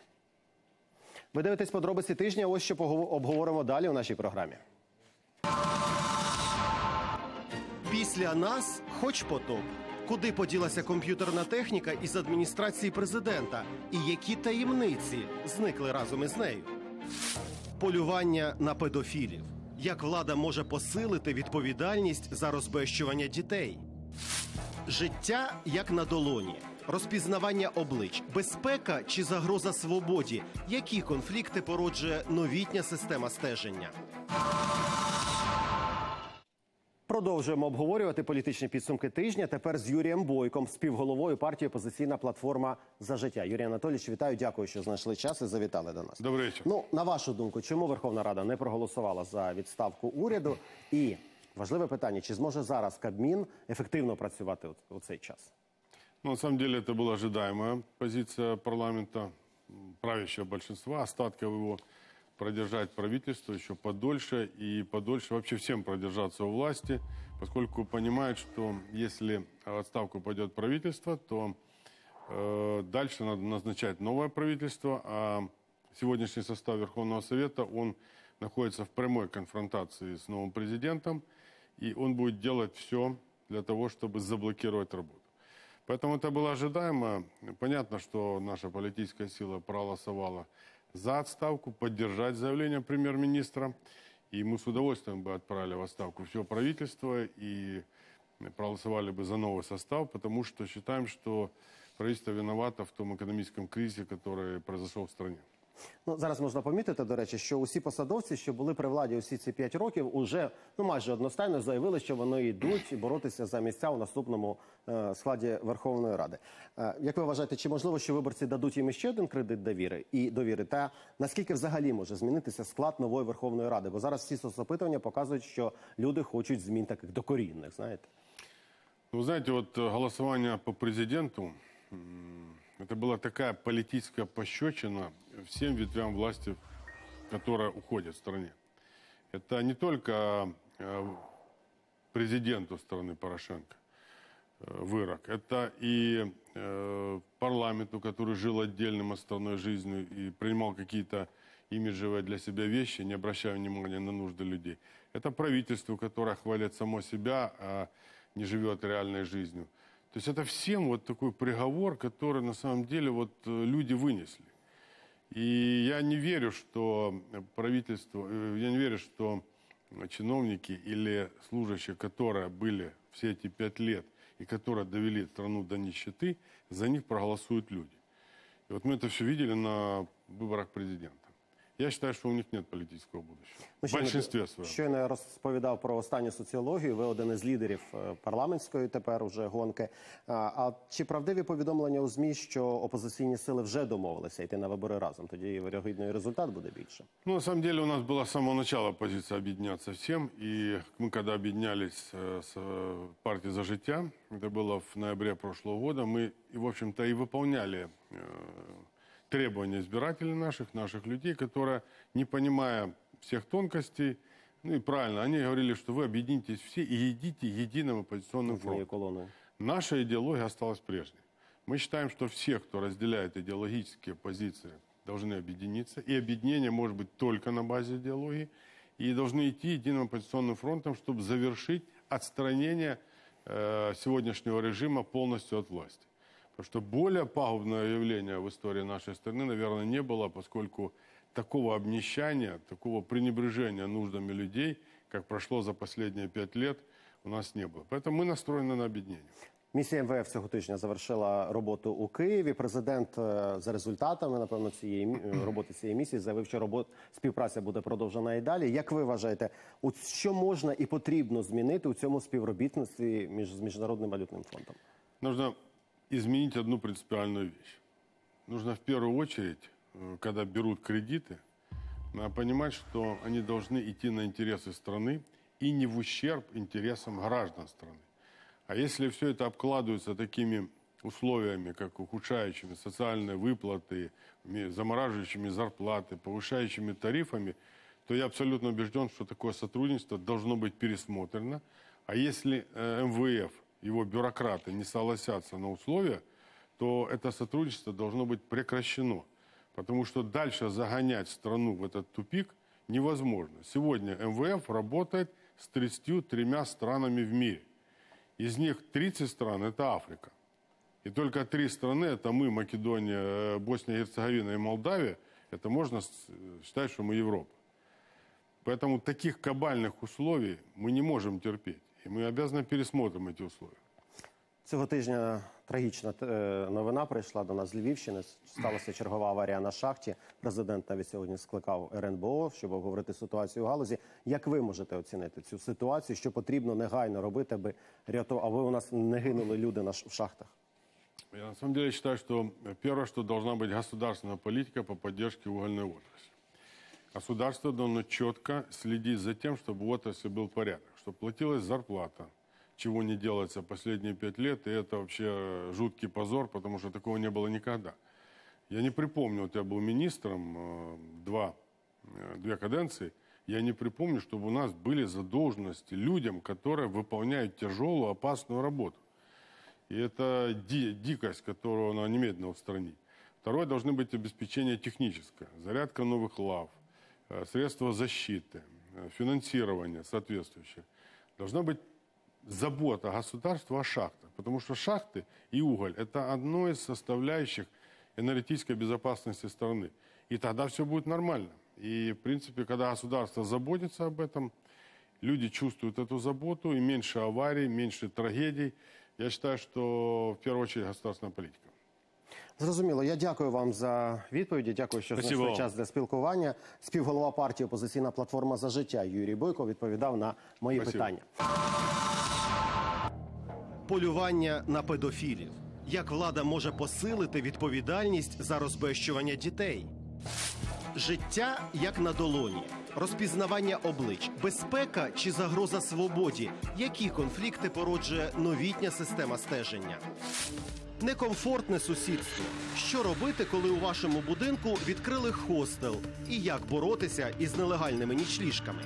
Ви дивитесь «Подробиці тижня», ось що обговоримо далі у нашій програмі. Після нас хоч потоп. Куди поділася комп'ютерна техніка із адміністрації президента? І які таємниці зникли разом із нею? Полювання на педофілів. Як влада може посилити відповідальність за розбещування дітей? Життя як на долоні. Розпізнавання облич. Безпека чи загроза свободі? Які конфлікти породжує новітня система стеження? Продовжуємо обговорювати політичні підсумки тижня. Тепер з Юрієм Бойком, співголовою партії «Опозиційна платформа за життя». Юрій Анатолійович, вітаю, дякую, що знайшли час і завітали до нас. Добрий вечір. Ну, на вашу думку, чому Верховна Рада не проголосувала за відставку уряду? І важливе питання, чи зможе зараз Кабмін ефективно працювати у цей час? Ну, на самом деле, это была ожидаемая позиция парламента, правящего большинства, остатков его. Продержать правительство еще подольше и подольше вообще всем продержаться у власти, поскольку понимают, что если в отставку пойдет правительство, то э, дальше надо назначать новое правительство, а сегодняшний состав Верховного Совета, он находится в прямой конфронтации с новым президентом, и он будет делать все для того, чтобы заблокировать работу. Поэтому это было ожидаемо. Понятно, что наша политическая сила проголосовала за отставку, поддержать заявление премьер-министра. И мы с удовольствием бы отправили в отставку все правительство и проголосовали бы за новый состав, потому что считаем, что правительство виновато в том экономическом кризисе, который произошел в стране. Ну, зараз можна помітити, до речі, що усі посадовці, що були при владі усі ці п'ять років, уже ну, майже одностайно заявили, що вони йдуть боротися за місця у наступному е, складі Верховної Ради. Е, як ви вважаєте, чи можливо, що виборці дадуть їм ще один кредит довіри і довіри? Та наскільки взагалі може змінитися склад нової Верховної Ради? Бо зараз всі соцопитування показують, що люди хочуть змін таких докорінних, знаєте? Ну, знаєте, от голосування по президенту... Это была такая политическая пощечина всем ветвям власти, которая уходит в стране. Это не только президенту страны Порошенко вырок, это и парламенту, который жил отдельным от страны жизнью и принимал какие-то имиджевые для себя вещи, не обращая внимания на нужды людей. Это правительству, которое хвалит само себя, а не живет реальной жизнью. То есть это всем вот такой приговор, который на самом деле вот люди вынесли. И я не верю, что правительство, я не верю, что чиновники или служащие, которые были все эти пять лет и которые довели страну до нищеты, за них проголосуют люди. И вот мы это все видели на выборах президента. Я вважаю, що у них немає політичного майбутнього. Щойно я розповідав про останню соціологію. Ви один із лідерів парламентської тепер уже гонки. А чи правдиві повідомлення у ЗМІ, що опозиційні сили вже домовилися йти на вибори разом? Тоді, вірогідно, і результат буде більше. Ну, на самом деле, у нас була з самого початку позиція об'єднатися всім. І ми, коли об'єднались з партією «За життя», це було в ноябрі минулого року, ми, в общем-то, і виконували требования избирателей наших, наших людей, которые, не понимая всех тонкостей, ну и правильно, они говорили, что вы объединитесь все и идите единым оппозиционным фронтом. Наша идеология осталась прежней. Мы считаем, что все, кто разделяет идеологические позиции, должны объединиться. И объединение может быть только на базе идеологии. и должны идти единым оппозиционным фронтом, чтобы завершить отстранение э, сегодняшнего режима полностью от власти. Потому что более пагубного явления в истории нашей страны, наверное, не было, поскольку такого обнищания, такого пренебрежения нуждами людей, как прошло за последние пять лет, у нас не было. Поэтому мы настроены на объединение. Місія МВФ цього тижня завершила роботу у Києві. Президент за результатами, напевно, цієї роботи цієї місії заявив, що робот співпраця буде продовжена і далі. Як ви вважаєте, що можна і потрібно змінити у цьому співробітництві між Міжнародним валютним фондом? Нужно изменить одну принципиальную вещь. Нужно в первую очередь, когда берут кредиты, понимать, что они должны идти на интересы страны и не в ущерб интересам граждан страны. А если все это обкладывается такими условиями, как ухудшающими социальные выплаты, замораживающими зарплаты, повышающими тарифами, то я абсолютно убежден, что такое сотрудничество должно быть пересмотрено. А если МВФ, его бюрократы не согласятся на условия, то это сотрудничество должно быть прекращено. Потому что дальше загонять страну в этот тупик невозможно. Сегодня МВФ работает с тридцатью тремя странами в мире. Из них тридцать стран – это Африка. И только три страны – это мы, Македония, Босния, Герцеговина и Молдавия. Это можно считать, что мы Европа. Поэтому таких кабальных условий мы не можем терпеть. И мы обязаны пересмотрим эти условия. Цього тижня трагічна новина прийшла до нас з Львівщини. Сталася чергова аварія на шахті. Президент навіть сьогодні скликав Р Н Б О, щоб обговорити ситуацію у галузі. Як ви можете оцінити цю ситуацію? Що потрібно негайно робити, аби, аби у нас не гинули люди в шахтах? Я на самом деле считаю, что первое, что должна быть государственная политика по поддержке угольной отрасли. Государство должно четко следить за тем, чтобы в отрасли был порядок, чтобы платилась зарплата, чего не делается последние пять лет, и это вообще жуткий позор, потому что такого не было никогда. Я не припомню, вот я был министром два, две каденции, я не припомню, чтобы у нас были задолженности людям, которые выполняют тяжелую, опасную работу. И это ди- дикость, которую надо немедленно устранить. Второе, должны быть обеспечения техническое, зарядка новых лав, средства защиты, финансирование соответствующее. Должна быть забота государства о шахтах, потому что шахты и уголь – это одно из составляющих энергетической безопасности страны. И тогда все будет нормально. И, в принципе, когда государство заботится об этом, люди чувствуют эту заботу, и меньше аварий, меньше трагедий. Я считаю, что в первую очередь государственная политика. Зрозуміло. Я дякую вам за відповіді. Дякую, що знайшли час для спілкування. Співголова партії «Опозиційна платформа за життя» Юрій Бойко відповідав на мої Спасибо. питання. Полювання на педофілів. Як влада може посилити відповідальність за розбещування дітей? Життя як на долоні. Розпізнавання облич. Безпека чи загроза свободі? Які конфлікти породжує новітня система стеження? Некомфортне сусідство. Що робити, коли у вашому будинку відкрили хостел? І як боротися із нелегальними нічліжками?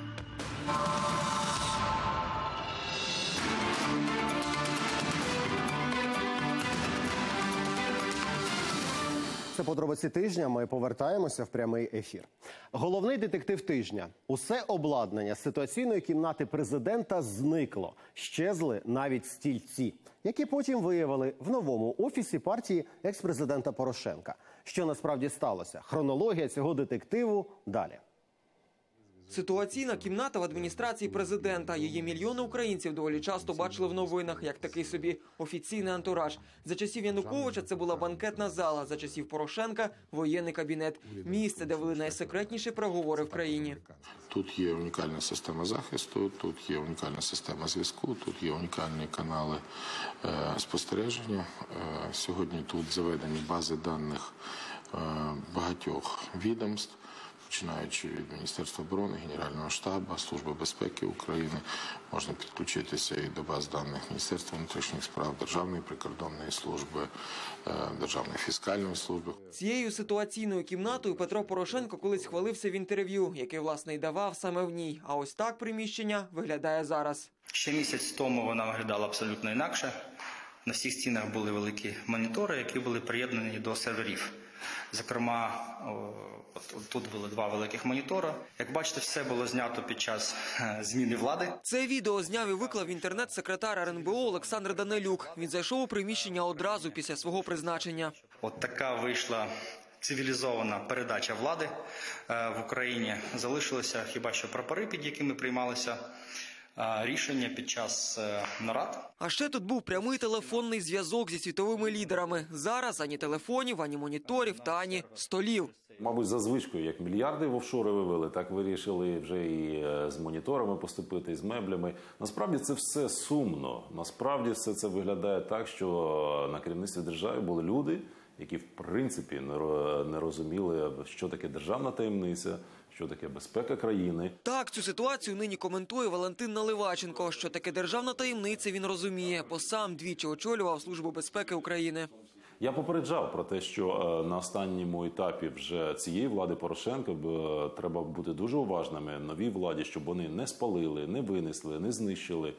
Це подробиці тижня. Ми повертаємося в прямий ефір. Головний детектив тижня. Усе обладнання з ситуаційної кімнати президента зникло. Щезли навіть стільці, які потім виявили в новому офісі партії екс-президента Порошенка. Що насправді сталося? Хронологія цього детективу далі. Ситуаційна кімната в адміністрації президента. Її мільйони українців доволі часто бачили в новинах, як такий собі офіційний антураж. За часів Януковича це була банкетна зала, за часів Порошенка – воєнний кабінет. Місце, де вели найсекретніші переговори в країні. Тут є унікальна система захисту, тут є унікальна система зв'язку, тут є унікальні канали спостереження. Сьогодні тут заведені бази даних багатьох відомств, починаючи від Міністерства оборони, Генерального штабу, Служби безпеки України. Можна підключитися і до баз даних Міністерства внутрішніх справ, Державної прикордонної служби, Державної фіскальної служби. Цією ситуаційною кімнатою Петро Порошенко колись хвалився в інтерв'ю, яке, власне, й давав саме в ній. А ось так приміщення виглядає зараз. Ще місяць тому вона виглядала абсолютно інакше. На всіх стінах були великі монітори, які були приєднані до серверів. Зокрема, от тут були два великих монітора. Як бачите, все було знято під час зміни влади. Це відео зняв і виклав в інтернет секретар Р Н Б О Олександр Данилюк. Він зайшов у приміщення одразу після свого призначення. От така вийшла цивілізована передача влади в Україні. Залишилися хіба що прапори, під якими приймалися рішення під час нарад. А ще тут був прямий телефонний зв'язок зі світовими лідерами. Зараз ані телефонів, ані моніторів та ані столів. Мабуть, за звичкою, як мільярди в офшори вивели, так вирішили вже і з моніторами поступити, і з меблями. Насправді це все сумно. Насправді все це виглядає так, що на керівництві держави були люди, які в принципі не розуміли, що таке державна таємниця, що таке безпека країни. Так, цю ситуацію нині коментує Валентин Наливаченко. Що таке державна таємниця, він розуміє, бо сам двічі очолював Службу безпеки України. Я попереджав про те, що на останньому етапі вже цієї влади Порошенка треба бути дуже уважними новій владі, щоб вони не спалили, не винесли, не знищили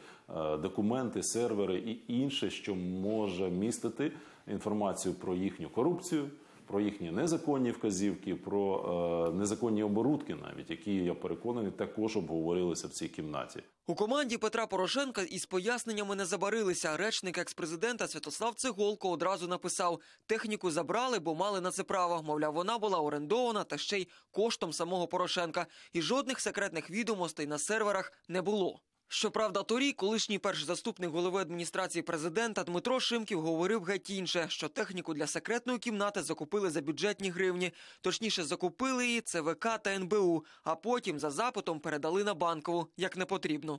документи, сервери і інше, що може містити інформацію про їхню корупцію, про їхні незаконні вказівки, про е, незаконні оборудки навіть, які, я переконаний, також обговорилися в цій кімнаті. У команді Петра Порошенка із поясненнями не забарилися. Речник екс-президента Святослав Циголко одразу написав: техніку забрали, бо мали на це право. Мовляв, вона була орендована та ще й коштом самого Порошенка. І жодних секретних відомостей на серверах не було. Щоправда, торік колишній перший заступник голови адміністрації президента Дмитро Шимків говорив геть інше, що техніку для секретної кімнати закупили за бюджетні гривні. Точніше, закупили її Це Ве Ка та Ен Бе У, а потім за запитом передали на Банкову, як не потрібно.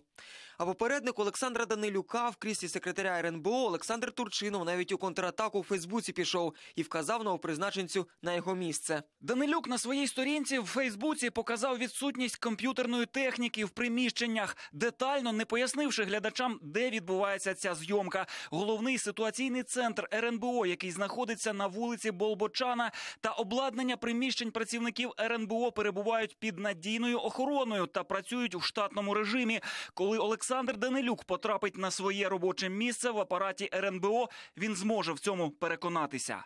А попередник Олександра Данилюка в кріслі секретаря Р Н Б О Олександр Турчинов навіть у контратаку у Фейсбуці пішов і вказав новопризначенцю на його місце. Данилюк на своїй сторінці в Фейсбуці показав відсутність комп'ютерної техніки в приміщеннях, деталь не пояснивши глядачам, де відбувається ця зйомка. Головний ситуаційний центр Р Н Б О, який знаходиться на вулиці Болбочана, та обладнання приміщень працівників Р Н Б О перебувають під надійною охороною та працюють у штатному режимі. Коли Олександр Данилюк потрапить на своє робоче місце в апараті Р Н Б О, він зможе в цьому переконатися.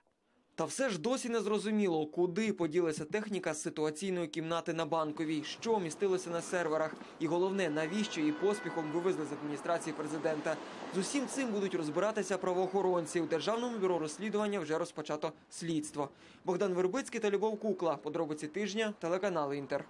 Та все ж досі не зрозуміло, куди поділася техніка з ситуаційної кімнати на Банковій, що містилося на серверах, і головне, навіщо її поспіхом вивезли з адміністрації президента. З усім цим будуть розбиратися правоохоронці. У Державному бюро розслідування вже розпочато слідство. Богдан Вербицький та Любов Кукла. Подробиці тижня. Телеканал Інтер.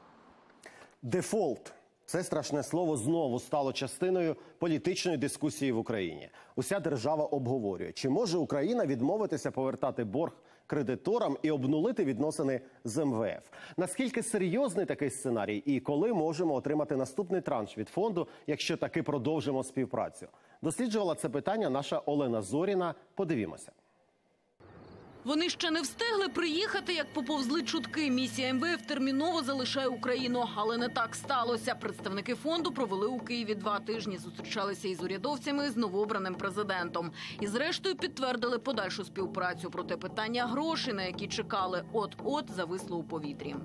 Дефолт. Це страшне слово знову стало частиною політичної дискусії в Україні. Уся держава обговорює, чи може Україна відмовитися повертати борг кредиторам і обнулити відносини з Ем Ве Еф. Наскільки серйозний такий сценарій і коли можемо отримати наступний транш від фонду, якщо таки продовжимо співпрацю? Досліджувала це питання наша Олена Зоріна. Подивімося. Вони ще не встигли приїхати, як поповзли чутки. Місія Ем Ве Еф терміново залишає Україну. Але не так сталося. Представники фонду провели у Києві два тижні, зустрічалися із урядовцями, з новообраним президентом. І зрештою підтвердили подальшу співпрацю. Проте питання грошей, на які чекали, от-от зависло у повітрі.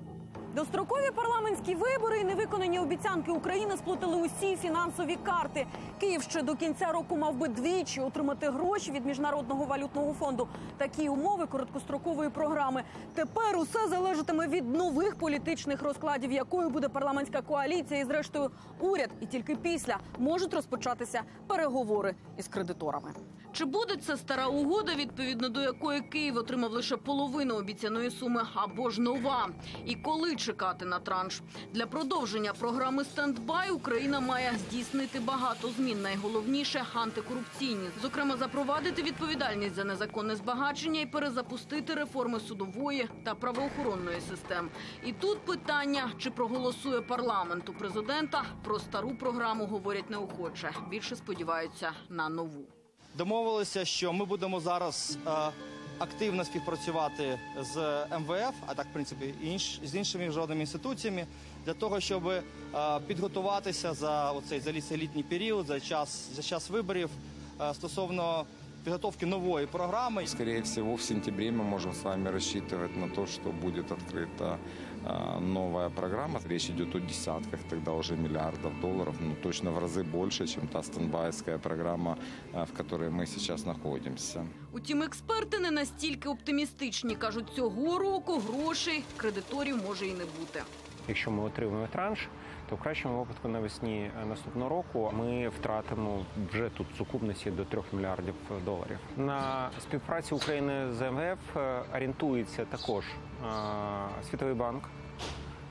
Дострокові парламентські вибори і невиконані обіцянки України сплутали усі фінансові карти. Київ ще до кінця року мав би двічі отримати гроші від Міжнародного валютного фонду. Такі умови короткострокової програми. Тепер усе залежатиме від нових політичних розкладів, якою буде парламентська коаліція і, зрештою, уряд. І тільки після можуть розпочатися переговори із кредиторами. Чи буде це стара угода, відповідно до якої Київ отримав лише половину обіцяної суми, або ж нова? І коли чекати на транш? Для продовження програми «Стендбай» Україна має здійснити багато змін. Найголовніше – антикорупційні. Зокрема, запровадити відповідальність за незаконне збагачення і перезапустити реформи судової та правоохоронної систем. І тут питання, чи проголосує парламент. У президента про стару програму говорять неохоче. Більше сподіваються на нову. Домовилися, що ми будемо зараз е, активно співпрацювати з Ем Ве Еф, а так, в принципі, інш, з іншими міжнародними інституціями, для того, щоб е, підготуватися за оцей за літній період, за час, за час виборів е, стосовно підготовки нової програми. Скоріше всього, в сентябрі ми можемо з вами розраховувати на те, що буде відкрита новая программа. Речь идет о десятках тогда уже миллиардов долларов, ну точно в разы больше, чем та станбайская программа, в которой мы сейчас находимся. Утім, експерти не настільки оптимістичні. Кажуть, цього року грошей кредиторів може і не бути. Якщо ми отримаємо транш, то в кращому випадку навесні наступного року ми втратимо вже тут в сукупності до трьох мільярдів доларів. На співпрацю України з МВФ орієнтується також Світовий банк,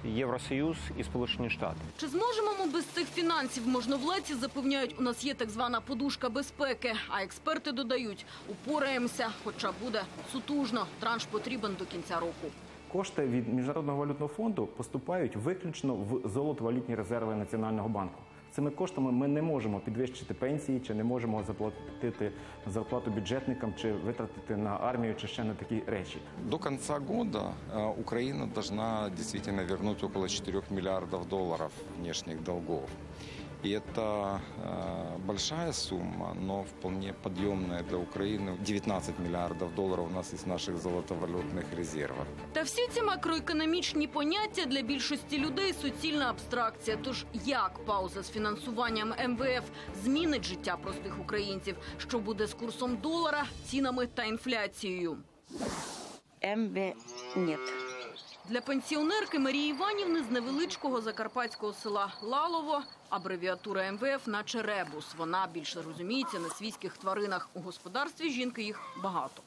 Євросоюз і Сполучені Штати. Чи зможемо ми без цих фінансів? Можновладці запевняють, у нас є так звана подушка безпеки. А експерти додають, упораємося, хоча буде сутужно. Транш потрібен до кінця року. Кошти від Міжнародного валютного фонду поступають виключно в золотовалютні резерви Національного банку. Цими коштами ми не можемо підвищити пенсії, чи не можемо заплатити зарплату бюджетникам, чи витратити на армію, чи ще на такі речі. До кінця року Україна має дійсно повернути около чотирьох мільярдів доларів зовнішніх боргів. И это э, большая сумма, но вполне подъемная для Украины. девятнадцать миллиардов долларов у нас есть в наших золотовалютных резервах. Та всі ці макроекономічні поняття для більшості людей – суцільна абстракція. Тож як пауза з фінансуванням МВФ змінить життя простих українців? Що буде з курсом долара, цінами та інфляцією? МВФ нет. Для пенсіонерки Марії Іванівни з невеличкого закарпатського села Лалово абревіатура МВФ наче ребус. Вона більше розуміється на свійських тваринах. У господарстві жінки їх багато.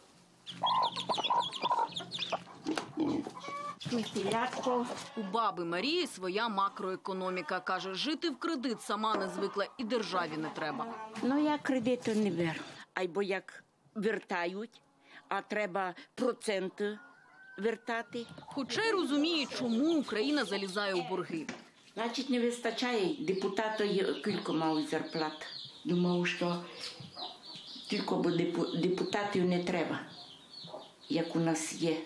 У баби Марії своя макроекономіка. Каже, жити в кредит сама не звикла і державі не треба. Ну, я кредиту не беру. Або як вертають, а треба проценти. Хоча й розуміє, чому Україна залізає у борги. Значить, не вистачає депутату кілька малих зарплат. Думав, що тільки депутатів не треба, як у нас є.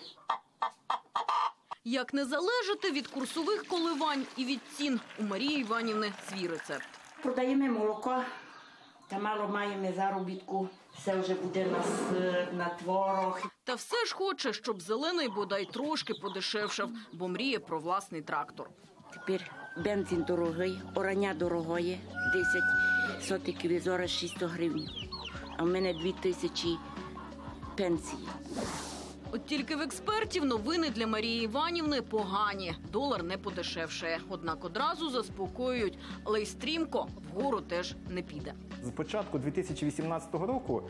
Як не залежати від курсових коливань і від цін? У Марії Іванівни свій рецепт. Продаємо молоко та мало маємо заробітку. Все вже буде у нас на творог. Та все ж хоче, щоб зелений бодай трошки подешевшав, бо мріє про власний трактор. Тепер бензин дорогий, орання дорогоє, десять сотиків і зараз шість гривень. А в мене дві тисячі пенсії. От тільки в експертів новини для Марії Іванівни погані. Долар не подешевшає. Однак одразу заспокоюють. Але й стрімко вгору теж не піде. З початку дві тисячі вісімнадцятого року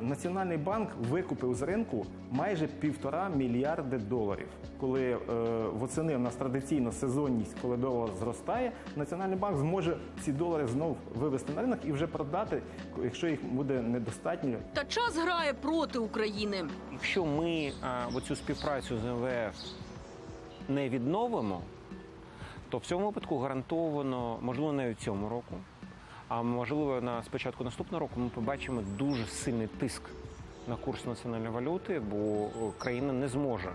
Національний банк викупив з ринку майже півтора мільярди доларів. Коли восени в нас традиційно сезонність коледово зростає, Національний банк зможе ці долари знову вивести на ринок і вже продати, якщо їх буде недостатньо. Та час грає проти України. Якщо ми оцю співпрацю з МВФ не відновимо, то в цьому випадку гарантовано, можливо, навіть в цьому року, а можливо, на спочатку наступного року ми побачимо дуже сильний тиск на курс національної валюти, бо країна не зможе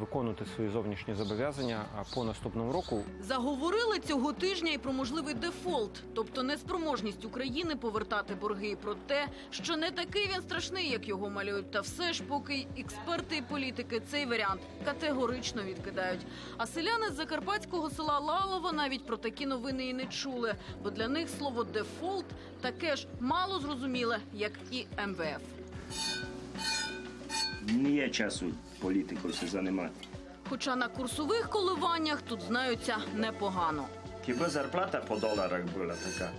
виконувати свої зовнішні зобов'язання по наступному року. Заговорили цього тижня і про можливий дефолт, тобто неспроможність України повертати борги. Про те, що не такий він страшний, як його малюють. Та все ж поки експерти і політики цей варіант категорично відкидають. А селяни з закарпатського села Лалово навіть про такі новини і не чули, бо для них слово «дефолт» таке ж мало зрозуміле, як і МВФ. Не є часу політикою займати. Хоча на курсових коливаннях тут знаються непогано. Якби зарплата по доларах була така,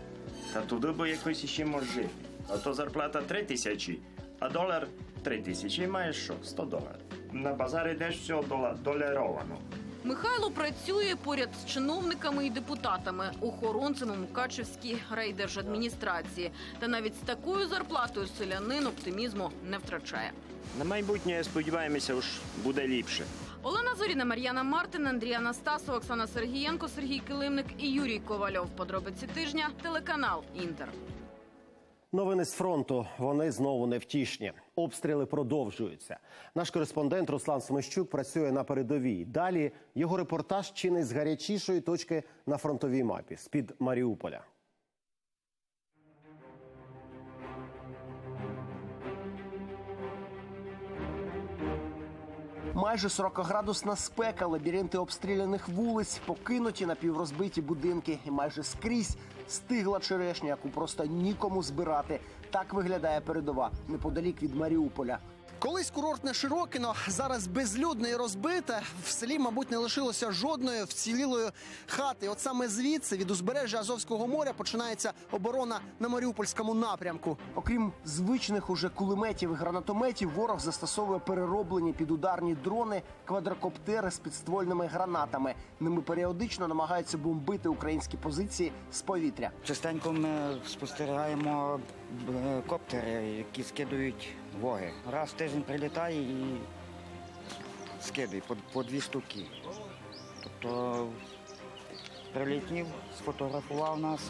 та туди би якось ще може. А то зарплата три тисячі, а долар три тисячі, і маєш що? Сто доларів. На базар йдеш все доларовано. Михайло працює поряд з чиновниками і депутатами, охоронцем у Мукачевській райдержадміністрації. Та навіть з такою зарплатою селянин оптимізму не втрачає. На майбутнє, сподіваємося, буде ліпше. Олена Зоріна, Мар'яна Мартин, Андрій Анастасов, Оксана Сергієнко, Сергій Килимник і Юрій Ковальов. Подробиці тижня, телеканал «Інтер». Новини з фронту, вони знову невтішні. Обстріли продовжуються. Наш кореспондент Руслан Смещук працює на передовій. Далі його репортаж чинить з гарячішої точки на фронтовій мапі, з-під Маріуполя. Майже сорокаградусна спека, лабіринти обстріляних вулиць, покинуті напіврозбиті будинки. І майже скрізь стигла черешня, яку просто нікому збирати. Так виглядає передова неподалік від Маріуполя. Колись курортне Широкино, зараз безлюдне і розбите. В селі, мабуть, не лишилося жодної вцілілої хати. От саме звідси, від узбережжя Азовського моря, починається оборона на Маріупольському напрямку. Окрім звичних уже кулеметів і гранатометів, ворог застосовує перероблені під ударні дрони, квадрокоптери з підствольними гранатами. Ними періодично намагаються бомбити українські позиції з повітря. Частенько ми спостерігаємо коптери, які скидають воги. Раз в тиждень прилітає і скидає по, по дві штуки. Тобто прилітнів, сфотографував нас,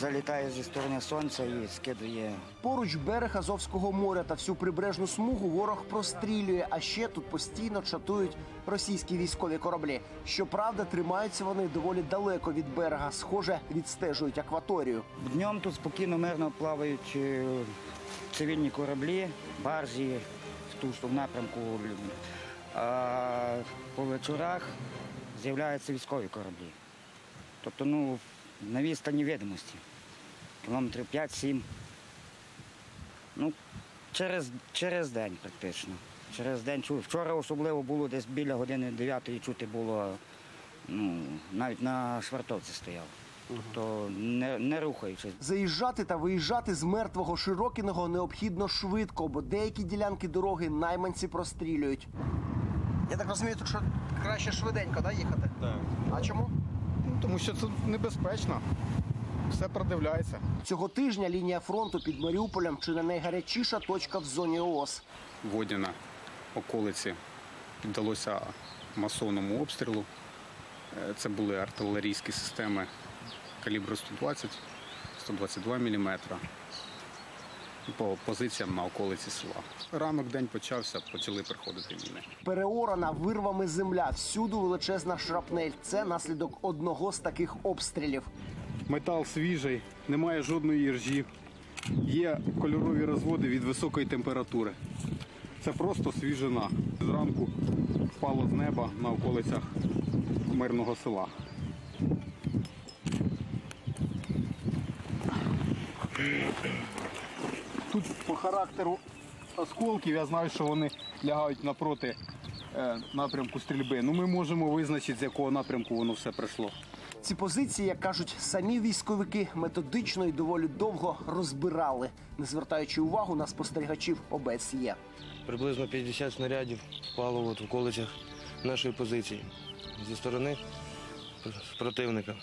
залітає зі сторони сонця і скидає. Поруч берег Азовського моря та всю прибережну смугу ворог прострілює, а ще тут постійно чатують російські військові кораблі. Щоправда, тримаються вони доволі далеко від берега, схоже, відстежують акваторію. Днем тут спокійно, мирно плавають цивільні кораблі, баржі в напрямку, а по вечорах з'являються військові кораблі. Тобто, ну, на відстані відомості, кілометрів п'ять-сім, ну, через, через день практично. Через день чую. Вчора особливо було десь біля години дев'ятої чути було, ну, навіть на Швартовці стояв. Тобто не, не рухаючись. Заїжджати та виїжджати з мертвого Широкиного необхідно швидко, бо деякі ділянки дороги найманці прострілюють. Я так розумію, тут що краще швиденько, да, їхати? Так. А чому? Ну, тому що це небезпечно. Все продивляється. Цього тижня лінія фронту під Маріуполем чи не найгарячіша точка в зоні ООС. Водяна околиці піддалося масовному обстрілу. Це були артилерійські системи калібру сто двадцять, сто двадцять два міліметри по позиціям на околиці села. Ранок день почався, почали приходити міни. Переорана вирвами земля, всюди величезна шрапнель. Це наслідок одного з таких обстрілів. Метал свіжий, немає жодної іржі, є кольорові розводи від високої температури. Це просто свіжина. Зранку впало з неба на околицях мирного села. Тут по характеру осколків я знаю, що вони лягають напроти е, напрямку стрільби. Ну, ми можемо визначити, з якого напрямку воно все прийшло. Ці позиції, як кажуть самі військовики, методично і доволі довго розбирали, не звертаючи увагу на спостерігачів ОБСЄ. Приблизно п'ятдесят снарядів впало от в околицях нашої позиції зі сторони противника.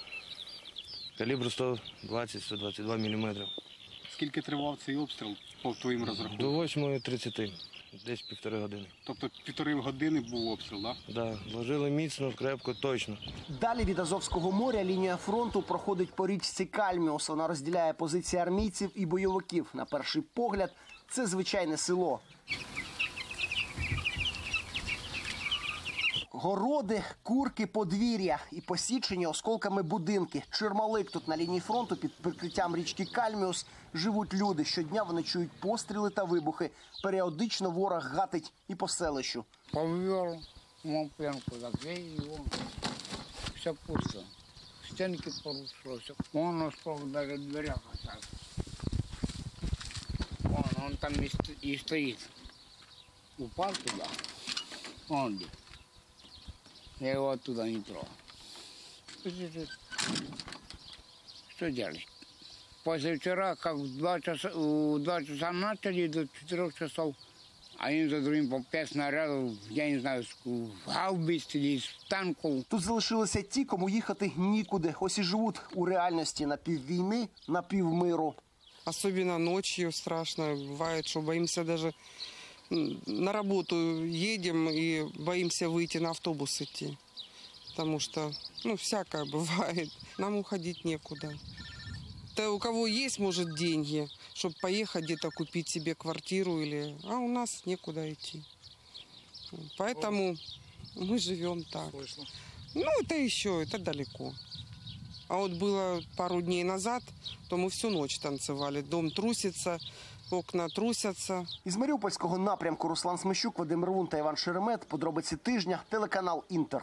Калібр сто двадцять, сто двадцять два міліметри. Скільки тривав цей обстріл по твоїм розрахункам? До восьмої тридцяти, десь півтори години. Тобто півтори години був обстріл, так? Да? Так, да, вложили міцно, крепко, точно. Далі від Азовського моря лінія фронту проходить по річці Кальміус. Вона розділяє позиції армійців і бойовиків. На перший погляд, це звичайне село. Городи, курки, подвір'я і посічені осколками будинки. Чермалик тут на лінії фронту під прикриттям річки Кальміус живуть люди. Щодня вони чують постріли та вибухи. Періодично ворог гатить і по селищу. Повер, мам пленку закрий його. Все пусто. Стінки порушилося. Вон осколк даже в дверях. Вон, он там і стоїть. Упав туди. Вон де. Я его оттуда не трогал. Что делать? Позавчера, как в два часа, в два часа начали, до четырех часов, один за другим по п'ять снарядів, я не знаю, в гаубиць чи в танку. Тут залишилися ті, кому їхати нікуди. Ось і живуть у реальності на піввійни, на півмиру. Особливо ночі страшно. Буває, що боїмося навіть... На работу едем и боимся выйти на автобус идти, потому что, ну, всякое бывает. Нам уходить некуда. То у кого есть, может, деньги, чтобы поехать где-то купить себе квартиру, или... а у нас некуда идти. Поэтому мы живем так. Ну, это еще, это далеко. А вот было пару дней назад, то мы всю ночь танцевали. Дом трусится, окна трусяться. Із маріупольського напрямку Руслан Смещук, Вадим Рвун та Іван Шеремет. Подробиці тижня. Телеканал «Інтер».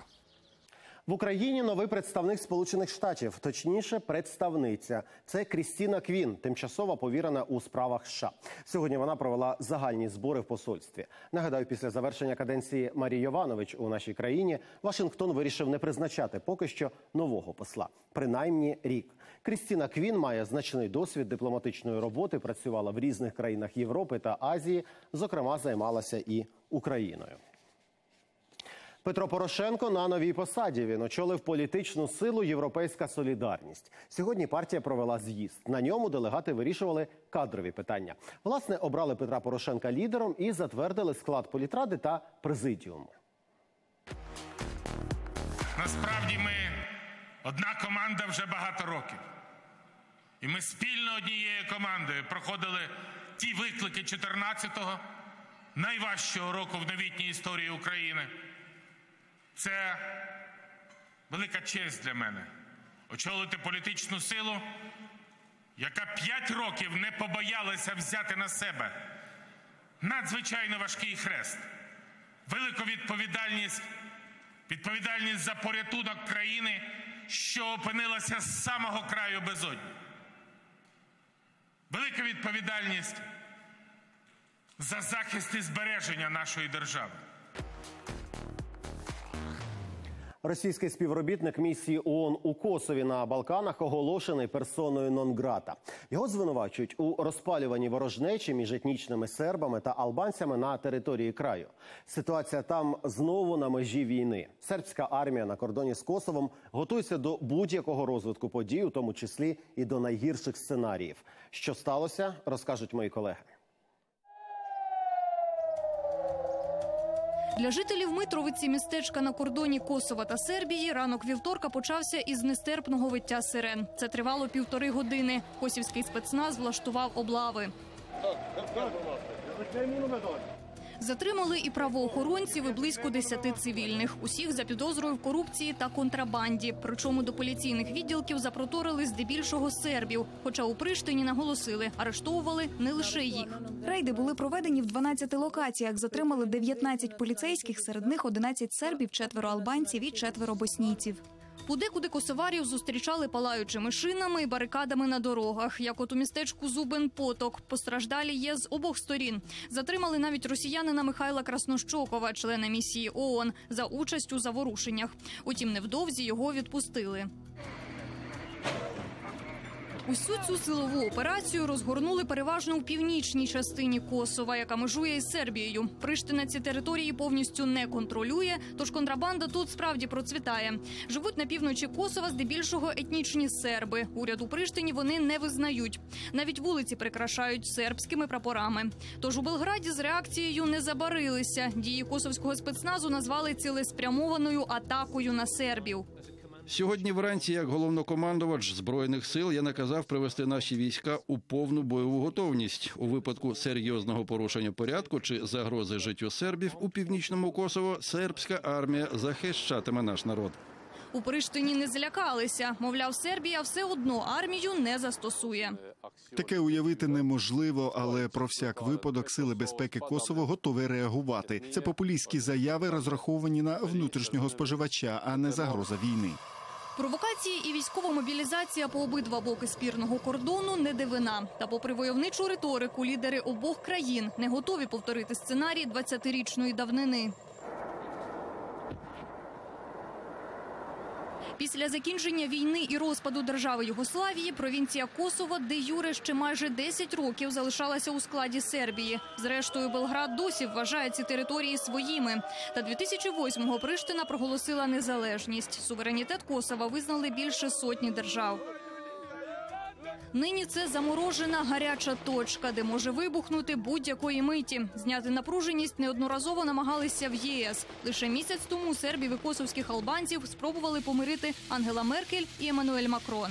В Україні новий представник Сполучених Штатів, точніше представниця. Це Крістіна Квін, тимчасова повірена у справах США. Сьогодні вона провела загальні збори в посольстві. Нагадаю, після завершення каденції Марії Йованович у нашій країні Вашингтон вирішив не призначати поки що нового посла. Принаймні рік. Крістіна Квін має значний досвід дипломатичної роботи, працювала в різних країнах Європи та Азії, зокрема займалася і Україною. Петро Порошенко на новій посаді. Він очолив політичну силу «Європейська солідарність». Сьогодні партія провела з'їзд. На ньому делегати вирішували кадрові питання. Власне, обрали Петра Порошенка лідером і затвердили склад політради та президіуму. Насправді ми одна команда вже багато років. І ми спільно однією командою проходили ті виклики чотирнадцятого, найважчого року в новітній історії України. Це велика честь для мене – очолити політичну силу, яка п'ять років не побоялася взяти на себе надзвичайно важкий хрест, велику відповідальність, відповідальність за порятунок країни, що опинилася з самого краю безодні. Велика відповідальність за захист і збереження нашої держави. Російський співробітник місії ООН у Косові на Балканах оголошений персоною нон-грата. Його звинувачують у розпалюванні ворожнечі між етнічними сербами та албанцями на території краю. Ситуація там знову на межі війни. Сербська армія на кордоні з Косовом готується до будь-якого розвитку подій, у тому числі і до найгірших сценаріїв. Що сталося, розкажуть мої колеги. Для жителів Митровиці, містечка на кордоні Косова та Сербії, ранок вівторка почався із нестерпного виття сирен. Це тривало півтори години. Косівський спецназ влаштував облави. Затримали і правоохоронців, і близько десяти цивільних. Усіх за підозрою в корупції та контрабанді. Причому до поліційних відділків запроторили здебільшого сербів. Хоча у Приштині наголосили, арештовували не лише їх. Рейди були проведені в дванадцяти локаціях. Затримали дев'ятнадцять поліцейських, серед них одинадцять сербів, четверо албанців і четверо боснійців. Подекуди косоварів зустрічали палаючими шинами і барикадами на дорогах, як от у містечку Зубин Поток. Постраждалі є з обох сторін. Затримали навіть росіянина Михайла Краснощокова, члена місії ООН, за участь у заворушеннях. Утім, невдовзі його відпустили. Усю цю силову операцію розгорнули переважно у північній частині Косова, яка межує із Сербією. Приштина ці території повністю не контролює, тож контрабанда тут справді процвітає. Живуть на півночі Косова здебільшого етнічні серби. Уряд у Приштині вони не визнають. Навіть вулиці прикрашають сербськими прапорами. Тож у Белграді з реакцією не забарилися. Дії косовського спецназу назвали цілеспрямованою атакою на сербів. Сьогодні вранці, як головнокомандувач Збройних сил, я наказав привести наші війська у повну бойову готовність. У випадку серйозного порушення порядку чи загрози життю сербів у північному Косово сербська армія захищатиме наш народ. У Приштині не злякалися. Мовляв, Сербія все одно армію не застосує. Таке уявити неможливо, але про всяк випадок сили безпеки Косово готові реагувати. Це популістські заяви, розраховані на внутрішнього споживача, а не загроза війни. Провокації і військова мобілізація по обидва боки спірного кордону – не дивина. Та попри войовничу риторику, лідери обох країн не готові повторити сценарій двадцятирічної давнини. Після закінчення війни і розпаду держави Югославії провінція Косово де-юре ще майже десять років залишалася у складі Сербії. Зрештою, Белград досі вважає ці території своїми. Та дві тисячі восьмого Приштина проголосила незалежність. Суверенітет Косова визнали більше сотні держав. Нині це заморожена гаряча точка, де може вибухнути будь-якої миті. Зняти напруженість неодноразово намагалися в ЄС. Лише місяць тому сербів і косовських албанців спробували помирити Ангела Меркель і Еммануель Макрон.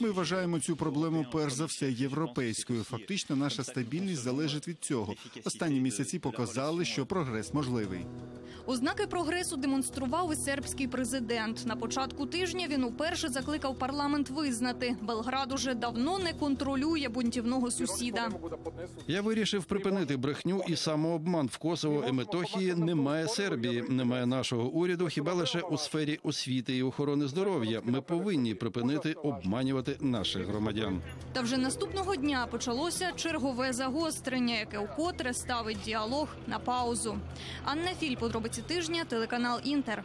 Ми вважаємо цю проблему перш за все європейською. Фактично, наша стабільність залежить від цього. Останні місяці показали, що прогрес можливий. Ознаки прогресу демонстрував і сербський президент. На початку тижня він уперше закликав парламент визнати – Белград уже давно не контролює бунтівного сусіда. Я вирішив припинити брехню і самообман. В Косово і Метохії немає Сербії, немає нашого уряду, хіба лише у сфері освіти і охорони здоров'я. Ми повинні припинити обманювати наших громадян. Та вже наступного дня почалося чергове загострення, яке вкотре ставить діалог на паузу. Анна Філь, Подробиці тижня, телеканал «Інтер».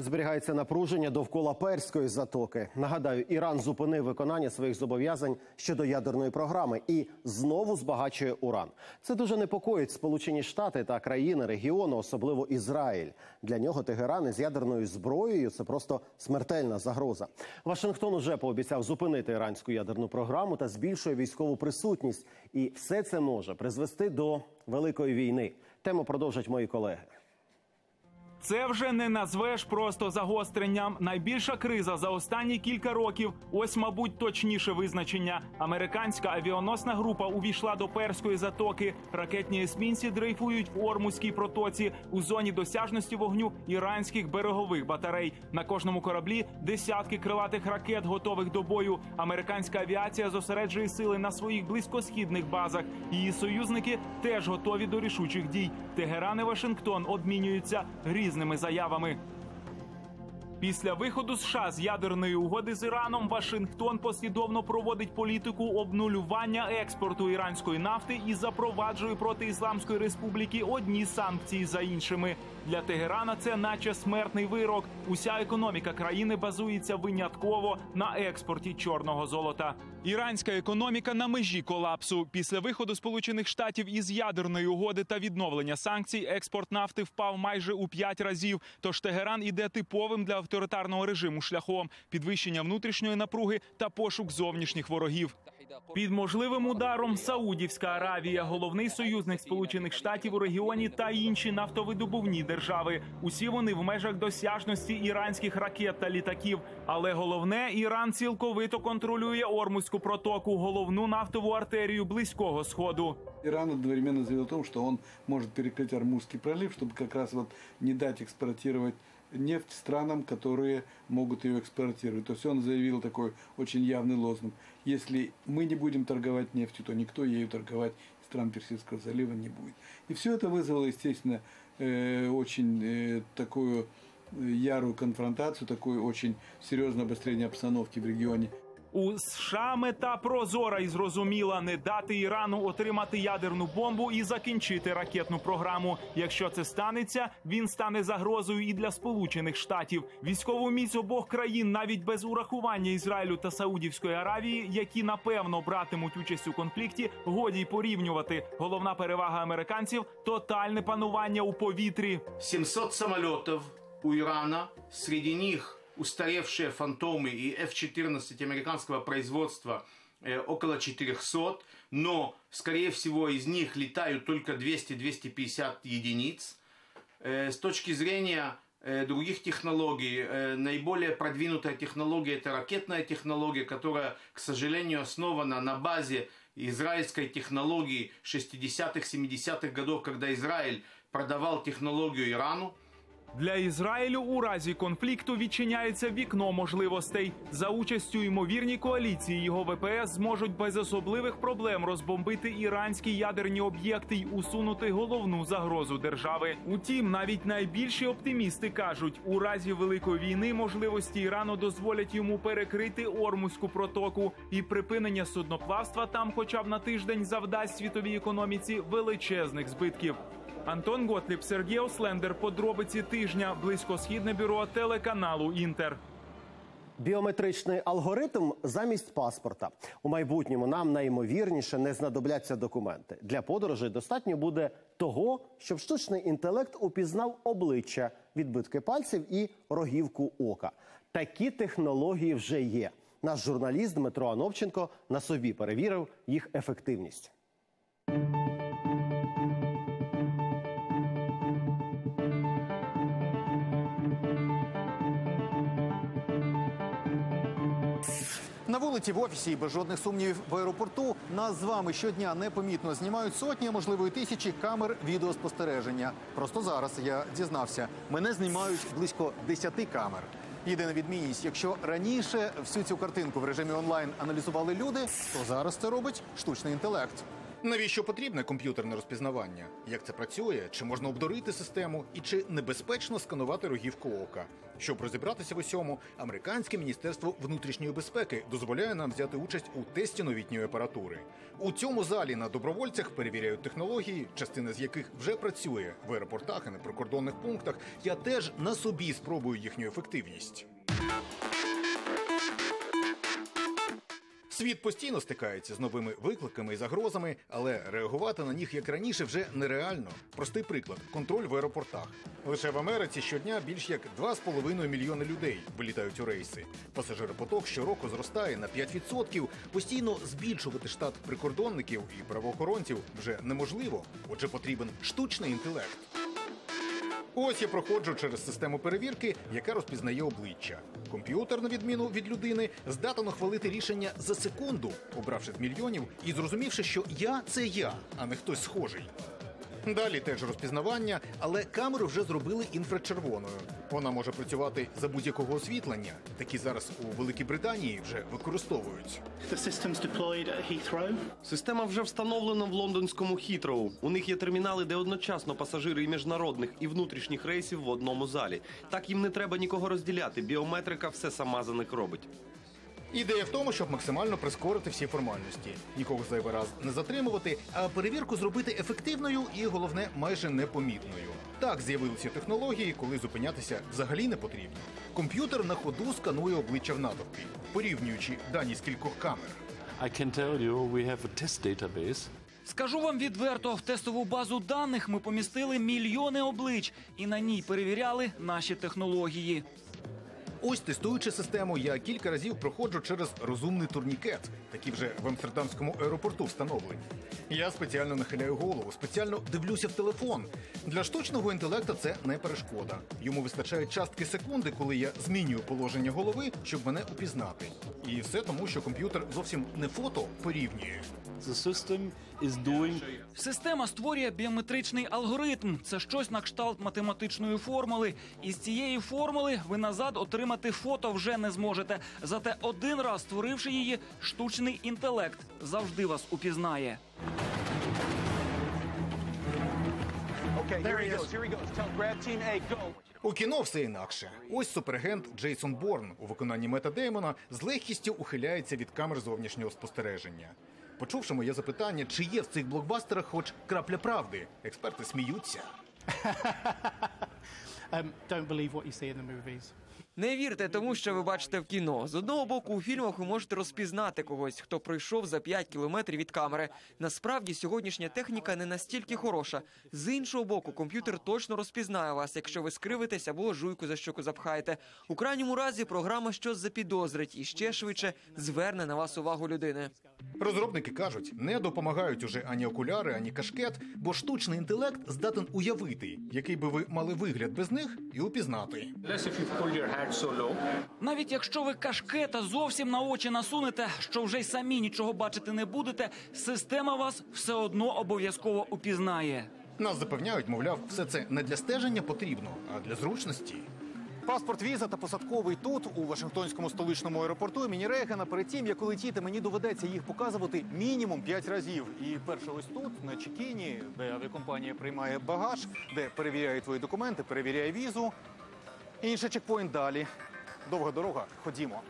Зберігається напруження довкола Перської затоки. Нагадаю, Іран зупинив виконання своїх зобов'язань щодо ядерної програми і знову збагачує уран. Це дуже непокоїть Сполучені Штати та країни регіону, особливо Ізраїль. Для нього Тегеран із ядерною зброєю – це просто смертельна загроза. Вашингтон уже пообіцяв зупинити іранську ядерну програму та збільшує військову присутність. І все це може призвести до великої війни. Тему продовжать мої колеги. Це вже не назвеш просто загостренням. Найбільша криза за останні кілька років – ось, мабуть, точніше визначення. Американська авіаносна група увійшла до Перської затоки. Ракетні есмінці дрейфують в Ормузькій протоці у зоні досяжності вогню іранських берегових батарей. На кожному кораблі десятки крилатих ракет, готових до бою. Американська авіація зосереджує сили на своїх близькосхідних базах. Її союзники теж готові до рішучих дій. Тегеран і Вашингтон обмінюються різними різними заявами. Після виходу США з ядерної угоди з Іраном Вашингтон послідовно проводить політику обнулювання експорту іранської нафти і запроваджує проти Ісламської Республіки одні санкції за іншими. Для Тегерана це наче смертний вирок. Уся економіка країни базується винятково на експорті чорного золота. Іранська економіка на межі колапсу. Після виходу Сполучених Штатів із ядерної угоди та відновлення санкцій експорт нафти впав майже у п'ять разів. Тож Тегеран іде типовим для авторитарного режиму шляхом – підвищення внутрішньої напруги та пошук зовнішніх ворогів. Під можливим ударом Саудівська Аравія, головний союзник Сполучених Штатів у регіоні та інші нафтовидобувні держави. Усі вони в межах досяжності іранських ракет та літаків. Але головне – Іран цілковито контролює Ормузьку протоку, головну нафтову артерію Близького Сходу. Иран одновременно заявил о том, что он может перекрыть Ормузский пролив, чтобы как раз вот не дать экспортировать нефть странам, которые могут ее экспортировать. То есть он заявил такой очень явный лозунг: если мы не будем торговать нефтью, то никто ею торговать из стран Персидского залива не будет. И все это вызвало, естественно, очень такую ярую конфронтацию, такое очень серьезное обострение обстановки в регионе. У США мета прозора і зрозуміла – не дати Ірану отримати ядерну бомбу і закінчити ракетну програму. Якщо це станеться, він стане загрозою і для Сполучених Штатів. Військову міць обох країн, навіть без урахування Ізраїлю та Саудівської Аравії, які, напевно, братимуть участь у конфлікті, годі й порівнювати. Головна перевага американців – тотальне панування у повітрі. сімсот самолітів у Ірана, серед них устаревшие «Фантомы» и эф четырнадцать американского производства э, около четырехсот, но, скорее всего, из них летают только двести-двести пятьдесят единиц. Э, с точки зрения э, других технологий, э, наиболее продвинутая технология – это ракетная технология, которая, к сожалению, основана на базе израильской технологии шестидесятых-семидесятых годов, когда Израиль продавал технологию Ирану. Для Ізраїлю у разі конфлікту відчиняється вікно можливостей. За участю ймовірній коаліції його ВПС зможуть без особливих проблем розбомбити іранські ядерні об'єкти й усунути головну загрозу держави. Утім, навіть найбільші оптимісти кажуть, у разі великої війни можливості Ірану дозволять йому перекрити Ормузьку протоку. І припинення судноплавства там хоча б на тиждень завдасть світовій економіці величезних збитків. Антон Готліб, Сергій Ослендер, Подробиці тижня, Близькосхідне бюро телеканалу «Інтер». Біометричний алгоритм замість паспорта. У майбутньому нам найімовірніше не знадобляться документи. Для подорожей достатньо буде того, щоб штучний інтелект упізнав обличчя, відбитки пальців і рогівку ока. Такі технології вже є. Наш журналіст Дмитро Антонченко на собі перевірив їх ефективність. На вулиці, в офісі і без жодних сумнівів в аеропорту нас з вами щодня непомітно знімають сотні, а можливо і тисячі камер відеоспостереження. Просто зараз я дізнався, мене знімають близько десяти камер. Єдина відмінність, якщо раніше всю цю картинку в режимі онлайн аналізували люди, то зараз це робить штучний інтелект. Навіщо потрібне комп'ютерне розпізнавання? Як це працює? Чи можна обдурити систему? І чи небезпечно сканувати рогівку ока? Щоб розібратися в усьому, американське Міністерство внутрішньої безпеки дозволяє нам взяти участь у тесті новітньої апаратури. У цьому залі на добровольцях перевіряють технології, частина з яких вже працює в аеропортах і на прикордонних пунктах. Я теж на собі спробую їхню ефективність. Світ постійно стикається з новими викликами і загрозами, але реагувати на них, як раніше, вже нереально. Простий приклад – контроль в аеропортах. Лише в Америці щодня більш як два з половиною мільйони людей вилітають у рейси. Пасажиропоток щороку зростає на п'ять відсотків. Постійно збільшувати штат прикордонників і правоохоронців вже неможливо. Отже, потрібен штучний інтелект. Ось я проходжу через систему перевірки, яка розпізнає обличчя. Комп'ютер, на відміну від людини, здатен ухвалити рішення за секунду, обравши з мільйонів і зрозумівши, що я – це я, а не хтось схожий. Далі теж розпізнавання, але камеру вже зробили інфрачервоною. Вона може працювати за будь-якого освітлення. Такі зараз у Великій Британії вже використовують. Система вже встановлена в лондонському Хітроу. У них є термінали, де одночасно пасажири і міжнародних, і внутрішніх рейсів в одному залі. Так їм не треба нікого розділяти, біометрика все сама за них робить. Ідея в тому, щоб максимально прискорити всі формальності. Нікого зайвий раз не затримувати, а перевірку зробити ефективною і, головне, майже непомітною. Так з'явилися технології, коли зупинятися взагалі не потрібно. Комп'ютер на ходу сканує обличчя в натовпі, порівнюючи дані з кількох камер. Скажу вам відверто, в тестову базу даних ми помістили мільйони облич і на ній перевіряли наші технології. Ось, тестуючи систему, я кілька разів проходжу через розумний турнікет. Такі вже в Амстердамському аеропорту встановлені. Я спеціально нахиляю голову, спеціально дивлюся в телефон. Для штучного інтелекту це не перешкода. Йому вистачає частки секунди, коли я змінюю положення голови, щоб мене упізнати. І все тому, що комп'ютер зовсім не фото порівнює. Система створює біометричний алгоритм. Це щось на кшталт математичної формули. Із цієї формули ви назад отримати фото вже не зможете. Зате один раз створивши її, штучний інтелект завжди вас упізнає. У кіно все інакше. Ось супергент Джейсон Борн у виконанні Мета Деймона з легкістю ухиляється від камер зовнішнього спостереження. Почувши моє запитання, чи є в цих блокбастерах хоч крапля правди, експерти сміються. Не вірте тому, що ви бачите в кіно. З одного боку, у фільмах ви можете розпізнати когось, хто пройшов за п'ять кілометрів від камери. Насправді, сьогоднішня техніка не настільки хороша. З іншого боку, комп'ютер точно розпізнає вас, якщо ви скривитесь або жуйку за щоку запхаєте. У крайньому разі, програма щось запідозрить і ще швидше зверне на вас увагу людини. Розробники кажуть, не допомагають уже ані окуляри, ані кашкет, бо штучний інтелект здатен уявити, який би ви мали вигляд без них, і упізнати. Навіть якщо ви кашкета зовсім на очі насунете, що вже й самі нічого бачити не будете, система вас все одно обов'язково упізнає. Нас запевняють, мовляв, все це не для стеження потрібно, а для зручності. Паспорт, віза та посадковий тут, у Вашингтонському столичному аеропорту імені Рейгана. Перед тим, як летіти, мені доведеться їх показувати мінімум п'ять разів. І перше ось тут, на чекіні, де авіакомпанія приймає багаж, де перевіряє твої документи, перевіряє візу. Інший чекпоінт далі. Довга дорога. Ходімо.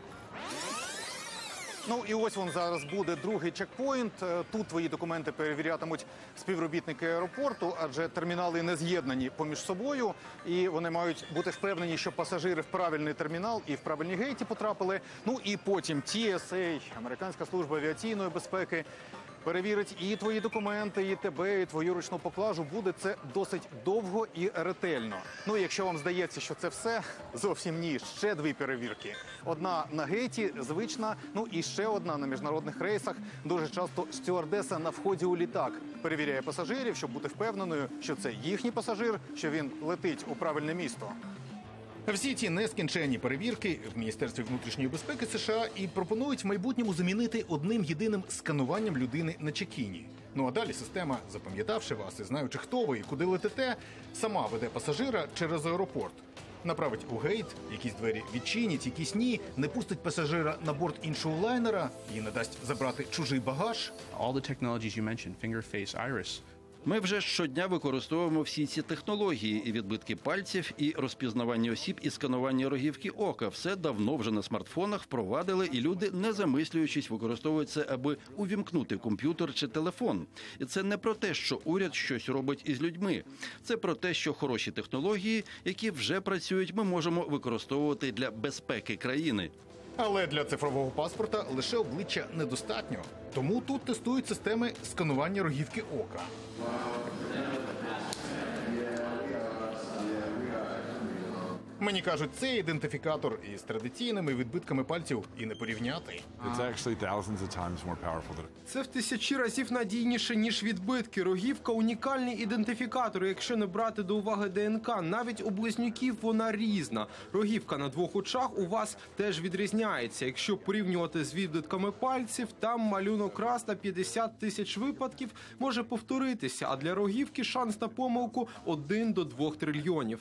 Ну і ось він зараз буде другий чекпоінт. Тут твої документи перевірятимуть співробітники аеропорту, адже термінали не з'єднані поміж собою. І вони мають бути впевнені, що пасажири в правильний термінал і в правильні гейти потрапили. Ну і потім Ті Ес Ей, Американська служба авіаційної безпеки, перевірить і твої документи, і тебе, і твою ручну поклажу. Буде це досить довго і ретельно. Ну, і якщо вам здається, що це все, зовсім ні. Ще дві перевірки. Одна на гейті, звична, ну і ще одна на міжнародних рейсах. Дуже часто стюардеса на вході у літак перевіряє пасажирів, щоб бути впевненою, що це їхній пасажир, що він летить у правильне місто. Всі ці нескінченні перевірки в Міністерстві внутрішньої безпеки США і пропонують в майбутньому замінити одним єдиним скануванням людини на чекіні. Ну а далі система, запам'ятавши вас і знаючи, хто ви і куди летите, сама веде пасажира через аеропорт. Направить у гейт, якісь двері відчинять, якісь ні, не пустить пасажира на борт іншого лайнера і не дасть забрати чужий багаж. Ми вже щодня використовуємо всі ці технології – і відбитки пальців, і розпізнавання осіб, і сканування рогівки ока. Все давно вже на смартфонах впровадили, і люди, не замислюючись, використовують це, аби увімкнути комп'ютер чи телефон. І це не про те, що уряд щось робить із людьми. Це про те, що хороші технології, які вже працюють, ми можемо використовувати для безпеки країни. Але для цифрового паспорта лише обличчя недостатньо. Тому тут тестують системи сканування рогівки ока. Мені кажуть, цей ідентифікатор із традиційними відбитками пальців і не порівняти. Це в тисячі разів надійніше, ніж відбитки. Рогівка – унікальний ідентифікатор. Якщо не брати до уваги ДНК, навіть у близнюків вона різна. Рогівка на двох очах у вас теж відрізняється. Якщо порівнювати з відбитками пальців, там малюнок раз на п'ятдесят тисяч випадків може повторитися, а для рогівки шанс на помилку – один до двох трильйонів.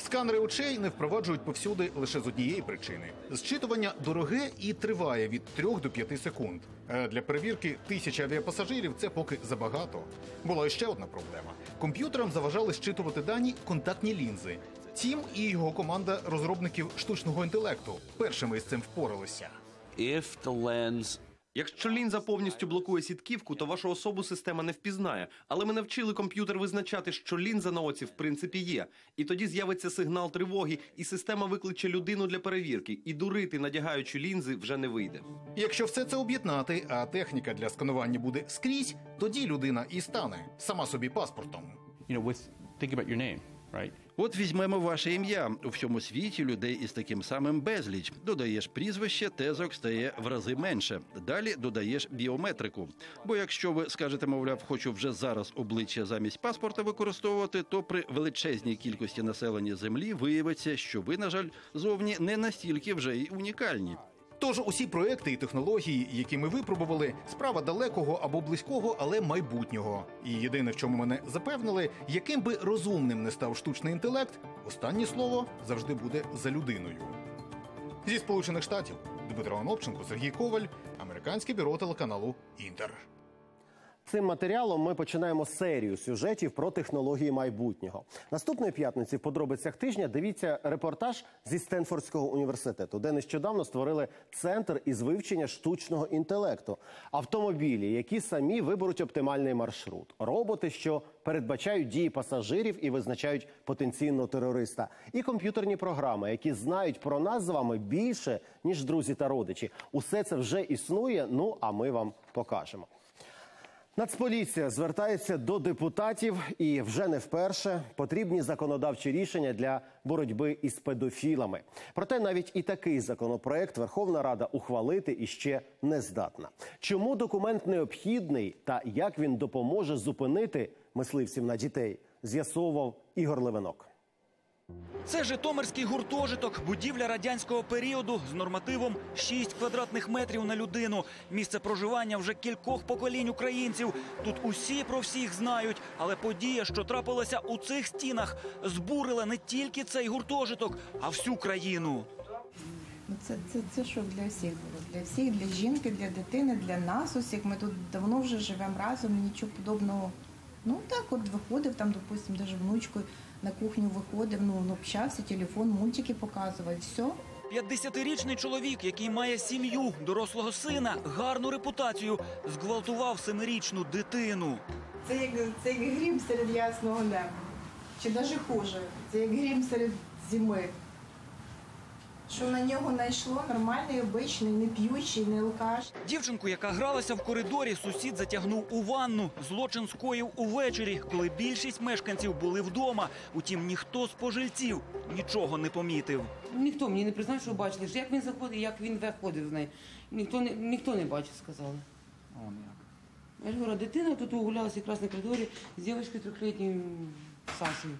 Сканери очей не впроваджують повсюди лише з однієї причини. Зчитування дороге і триває від трьох до п'яти секунд. А для перевірки тисячі авіапасажирів це поки забагато. Була ще одна проблема. Комп'ютерам заважали зчитувати дані контактні лінзи. Тім і його команда розробників штучного інтелекту першими із цим впоралися. Якщо лінза повністю блокує сітківку, то вашу особу система не впізнає. Але ми навчили комп'ютер визначати, що лінза на оці в принципі є. І тоді з'явиться сигнал тривоги, і система викличе людину для перевірки. І дурити, надягаючи лінзи, вже не вийде. Якщо все це об'єднати, а техніка для сканування буде скрізь, тоді людина і стане сама собі паспортом. От візьмемо ваше ім'я. У всьому світі людей із таким самим безліч. Додаєш прізвище, тезок стає в рази менше. Далі додаєш біометрику. Бо якщо ви скажете, мовляв, хочу вже зараз обличчя замість паспорта використовувати, то при величезній кількості населення Землі виявиться, що ви, на жаль, зовні не настільки вже й унікальні. Тож усі проекти і технології, які ми випробували, справа далекого або близького, але майбутнього. І єдине, в чому мене запевнили, яким би розумним не став штучний інтелект, останнє слово завжди буде за людиною. Зі Сполучених Штатів Дмитро Антонченко, Сергій Коваль, американське бюро телеканалу «Інтер». Цим матеріалом ми починаємо серію сюжетів про технології майбутнього. Наступної п'ятниці в подробицях тижня дивіться репортаж зі Стенфордського університету, де нещодавно створили центр із вивчення штучного інтелекту. Автомобілі, які самі виберуть оптимальний маршрут. Роботи, що передбачають дії пасажирів і визначають потенційного терориста. І комп'ютерні програми, які знають про нас з вами більше, ніж друзі та родичі. Усе це вже існує, ну а ми вам покажемо. Нацполіція звертається до депутатів і вже не вперше потрібні законодавчі рішення для боротьби із педофілами. Проте навіть і такий законопроект Верховна Рада ухвалити іще не здатна. Чому документ необхідний та як він допоможе зупинити мисливців на дітей, з'ясовував Ігор Левонок. Це житомирський гуртожиток, будівля радянського періоду з нормативом шість квадратних метрів на людину. Місце проживання вже кількох поколінь українців. Тут усі про всіх знають, але подія, що трапилася у цих стінах, збурила не тільки цей гуртожиток, а всю країну. Це, це, це шок для всіх було. Для всіх, для жінки, для дитини, для нас усіх. Ми тут давно вже живемо разом, нічого подобного. Ну так от виходив, там, допустим, даже внучкою на кухню виходив, ну він общався, телефон, мультики показував, все. п'ятдесятирічний чоловік, який має сім'ю, дорослого сина, гарну репутацію, зґвалтував семирічну дитину. Це як, це як грім серед ясного неба. Чи навіть хуже, це як грім серед зими. Що на нього найшло нормальний, обичний, не п'ючий, не алкаш. Дівчинку, яка гралася в коридорі, сусід затягнув у ванну. Злочин скоїв увечері, коли більшість мешканців були вдома. Утім, ніхто з пожильців нічого не помітив. Ніхто мені не признав, що бачили, як він заходив, як він виходив з неї. Ніхто не, ніхто не бачив, сказали. Я ж говорю, дитина тут гулялася якраз на коридорі з дівчинкою трьохлітньою Сашою.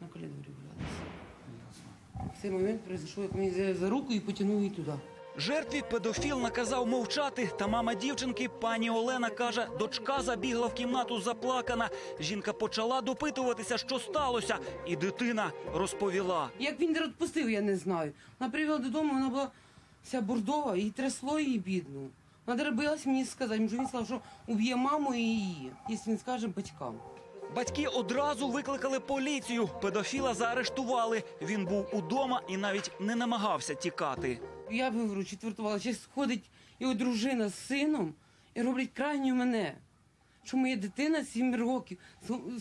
На коридорі гулялася. В цей момент прийшов, як мені взяв за руку і потягнув її туди. Жертві педофіл наказав мовчати, та мама дівчинки, пані Олена, каже, дочка забігла в кімнату заплакана. Жінка почала допитуватися, що сталося, і дитина розповіла. Як він відпустив, я не знаю. Вона привела додому, вона була вся бордова, її трясло, її бідну. Вона добилася мені сказати, він сказав, що уб'є маму і її, якщо не скаже батькам. Батьки одразу викликали поліцію, педофіла заарештували. Він був удома і навіть не намагався тікати. Я вивру, четвертувала, зараз ходить його дружина з сином і роблять крайню мене. Що моя дитина сім років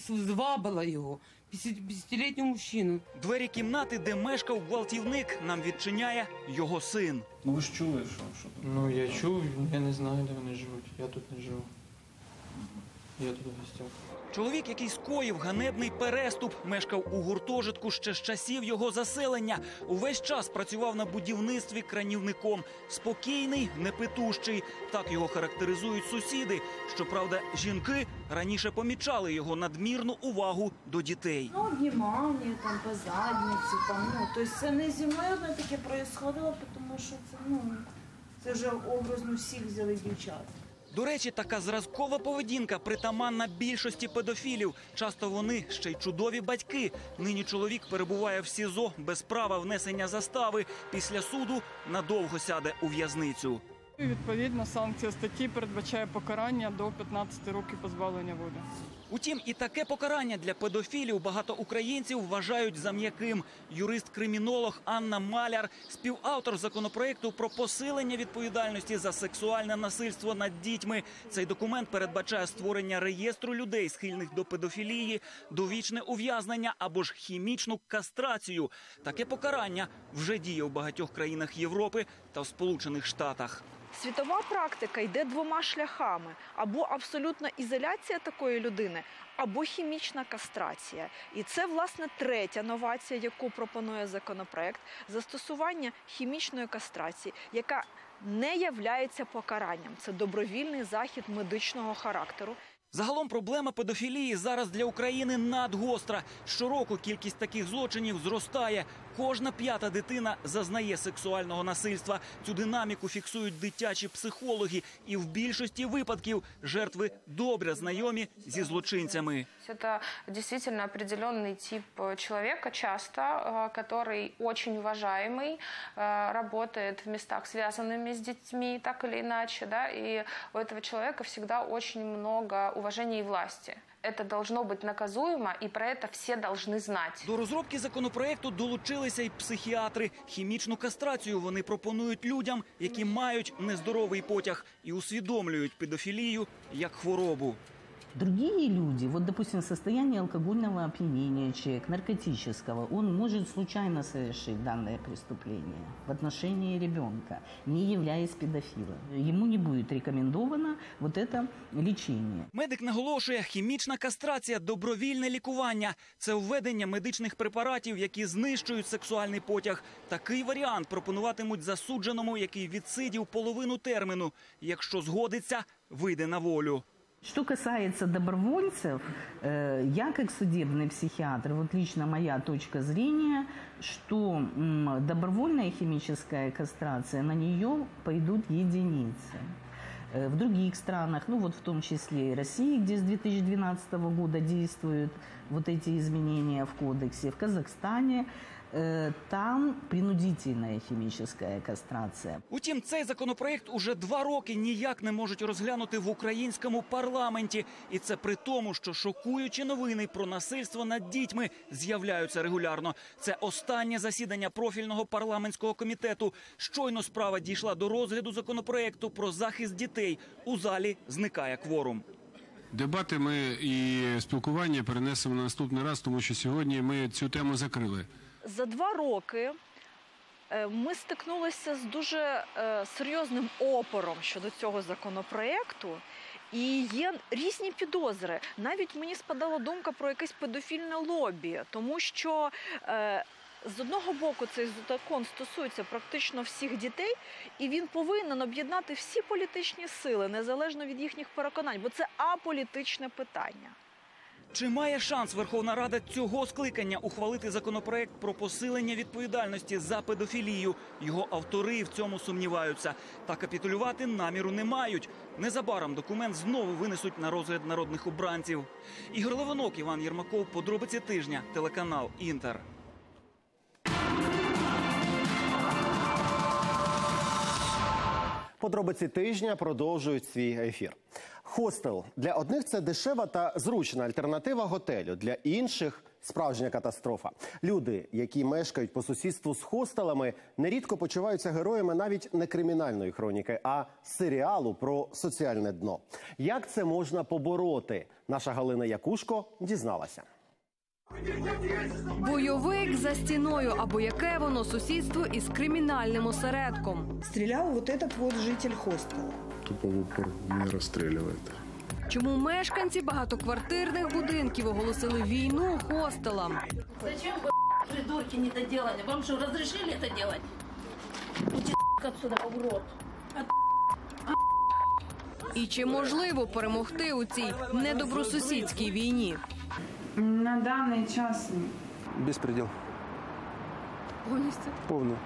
звабила його, п'ятдесятилітнього мужчину. Двері кімнати, де мешкав гвалтівник, нам відчиняє його син. Ну ви ж чули, що, що тут? Ну я чув, я не знаю, де вони живуть, я тут не живу. Я тут гостяв. Чоловік, який скоїв ганебний переступ, мешкав у гуртожитку ще з часів його заселення. Увесь час працював на будівництві кранівником. Спокійний, непитущий. Так його характеризують сусіди. Щоправда, жінки раніше помічали його надмірну увагу до дітей. Ну, обнімання, там, по задниці, там, ну, тобто це не зі мною таке проїсходило, тому що це, ну, це вже образно всіх взяли дівчат. До речі, така зразкова поведінка притаманна більшості педофілів. Часто вони ще й чудові батьки. Нині чоловік перебуває в СІЗО без права внесення застави. Після суду надовго сяде у в'язницю. Відповідно, санкція статті передбачає покарання до п'ятнадцяти років позбавлення волі. Утім, і таке покарання для педофілів багато українців вважають за м'яким. Юрист-кримінолог Анна Маляр, співавтор законопроекту про посилення відповідальності за сексуальне насильство над дітьми. Цей документ передбачає створення реєстру людей, схильних до педофілії, довічне ув'язнення або ж хімічну кастрацію. Таке покарання вже діє в багатьох країнах Європи та в Сполучених Штатах. Світова практика йде двома шляхами – або абсолютна ізоляція такої людини, або хімічна кастрація. І це, власне, третя новація, яку пропонує законопроект – застосування хімічної кастрації, яка не являється покаранням. Це добровільний захід медичного характеру. Загалом проблема педофілії зараз для України надгостра. Щороку кількість таких злочинів зростає. Кожна п'ята дитина зазнає сексуального насильства. Цю динаміку фіксують дитячі психологи. І в більшості випадків жертви добре знайомі зі злочинцями. Це дійсно определенний тип чоловіка, часто, який дуже уважаємий, працює в містах, зв'язаними з дітьми, так або інакше. І у цього чоловіка завжди дуже багато уваження і власті. Це должно бути наказуємо, і про це всі должны знати. До розробки законопроекту долучилися й психіатри. Хімічну кастрацію вони пропонують людям, які мають нездоровий потяг і усвідомлюють педофілію як хворобу. Другие люди, вот, допустим, состояние алкогольного опьянения человека, наркотического, он может случайно совершить данное преступление в отношении ребенка, не являясь педофилом. Ему не будет рекомендовано вот это лечение. Медик наголошує, хімічна кастрація – добровільне лікування. Це введення медичних препаратів, які знищують сексуальний потяг. Такий варіант пропонуватимуть засудженому, який відсидів половину терміну. Якщо згодиться, вийде на волю. Что касается добровольцев, я как судебный психиатр, вот лично моя точка зрения, что добровольная химическая кастрация, на нее пойдут единицы. В других странах, ну вот в том числе и России, где с две тысячи двенадцатого года действуют вот эти изменения в кодексе, в Казахстане, там принудительна хімічна кастрація. Утім, цей законопроєкт уже два роки ніяк не можуть розглянути в українському парламенті. І це при тому, що шокуючі новини про насильство над дітьми з'являються регулярно. Це останнє засідання профільного парламентського комітету. Щойно справа дійшла до розгляду законопроєкту про захист дітей. У залі зникає кворум. Дебати ми і спілкування перенесемо на наступний раз, тому що сьогодні ми цю тему закрили. За два роки ми стикнулися з дуже серйозним опором щодо цього законопроекту. І є різні підозри. Навіть мені спадала думка про якесь педофільне лобі, тому що з одного боку цей закон стосується практично всіх дітей, і він повинен об'єднати всі політичні сили, незалежно від їхніх переконань, бо це аполітичне питання. Чи має шанс Верховна Рада цього скликання ухвалити законопроект про посилення відповідальності за педофілію? Його автори в цьому сумніваються. Та капітулювати наміру не мають. Незабаром документ знову винесуть на розгляд народних обранців. Ігор Левонок, Іван Єрмаков, Подробиці тижня, телеканал «Інтер». Подробиці тижня продовжують свій ефір. Хостел. Для одних це дешева та зручна альтернатива готелю, для інших – справжня катастрофа. Люди, які мешкають по сусідству з хостелами, нерідко почуваються героями навіть не кримінальної хроніки, а серіалу про соціальне дно. Як це можна побороти? Наша Галина Якушко дізналася. Бойовик за стіною, або яке воно сусідство із кримінальним осередком. Стріляв вот этот вот житель хостела. Тупо в упор не розстрілювати. Чому мешканці багатоквартирних будинків оголосили війну хостелам? Зачем ви, придурки, недоделані? Вам що, розрішили це робити? Уйди, отсюда, в рот. І чи можливо перемогти у цій недобросусідській війні? На даний час безпреділ. Повністю? Повно.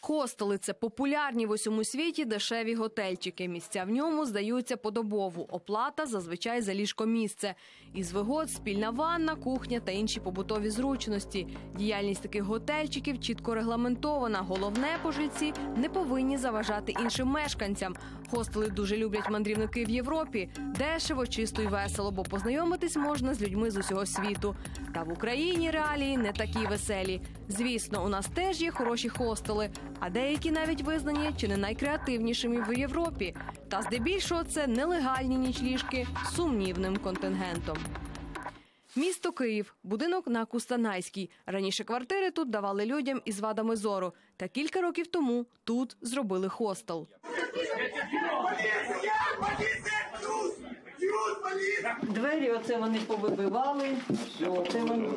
Хостели – це популярні в усьому світі дешеві готельчики. Місця в ньому здаються подобову. Оплата зазвичай за ліжко-місце. Із вигод – спільна ванна, кухня та інші побутові зручності. Діяльність таких готельчиків чітко регламентована. Головне, пожильці не повинні заважати іншим мешканцям. Хостели дуже люблять мандрівники в Європі. Дешево, чисто і весело, бо познайомитись можна з людьми з усього світу. Та в Україні реалії не такі веселі. Звісно, у нас теж є хороші хостели, а деякі навіть визнані чи не найкреативнішими в Європі. Та здебільшого це нелегальні нічліжки з сумнівним контингентом. Місто Київ. Будинок на Кустанайській. Раніше квартири тут давали людям із вадами зору. Та кілька років тому тут зробили хостел. Двері оце вони повибивали. Все, оце вони...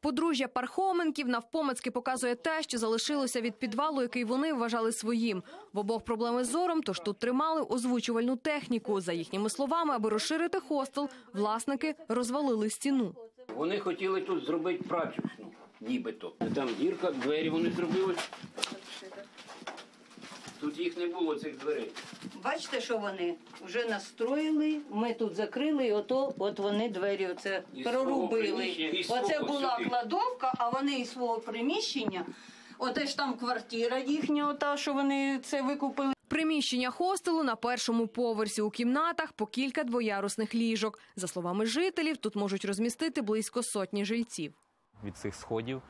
Подружжя Пархоменків навпомацьки показує те, що залишилося від підвалу, який вони вважали своїм. В обох проблеми з зором, тож тут тримали озвучувальну техніку. За їхніми словами, аби розширити хостел, власники розвалили стіну. Вони хотіли тут зробити прачечну, нібито. Там дірка, двері вони зробили. Тут їх не було, цих дверей. Бачите, що вони вже настроїли, ми тут закрили, і ото, от вони двері оце прорубили. Оце була кладовка, а вони із свого приміщення, оте ж там квартира їхня, ота, що вони це викупили. Приміщення хостелу на першому поверсі, у кімнатах по кілька двоярусних ліжок. За словами жителів, тут можуть розмістити близько сотні жильців. Від цих сходів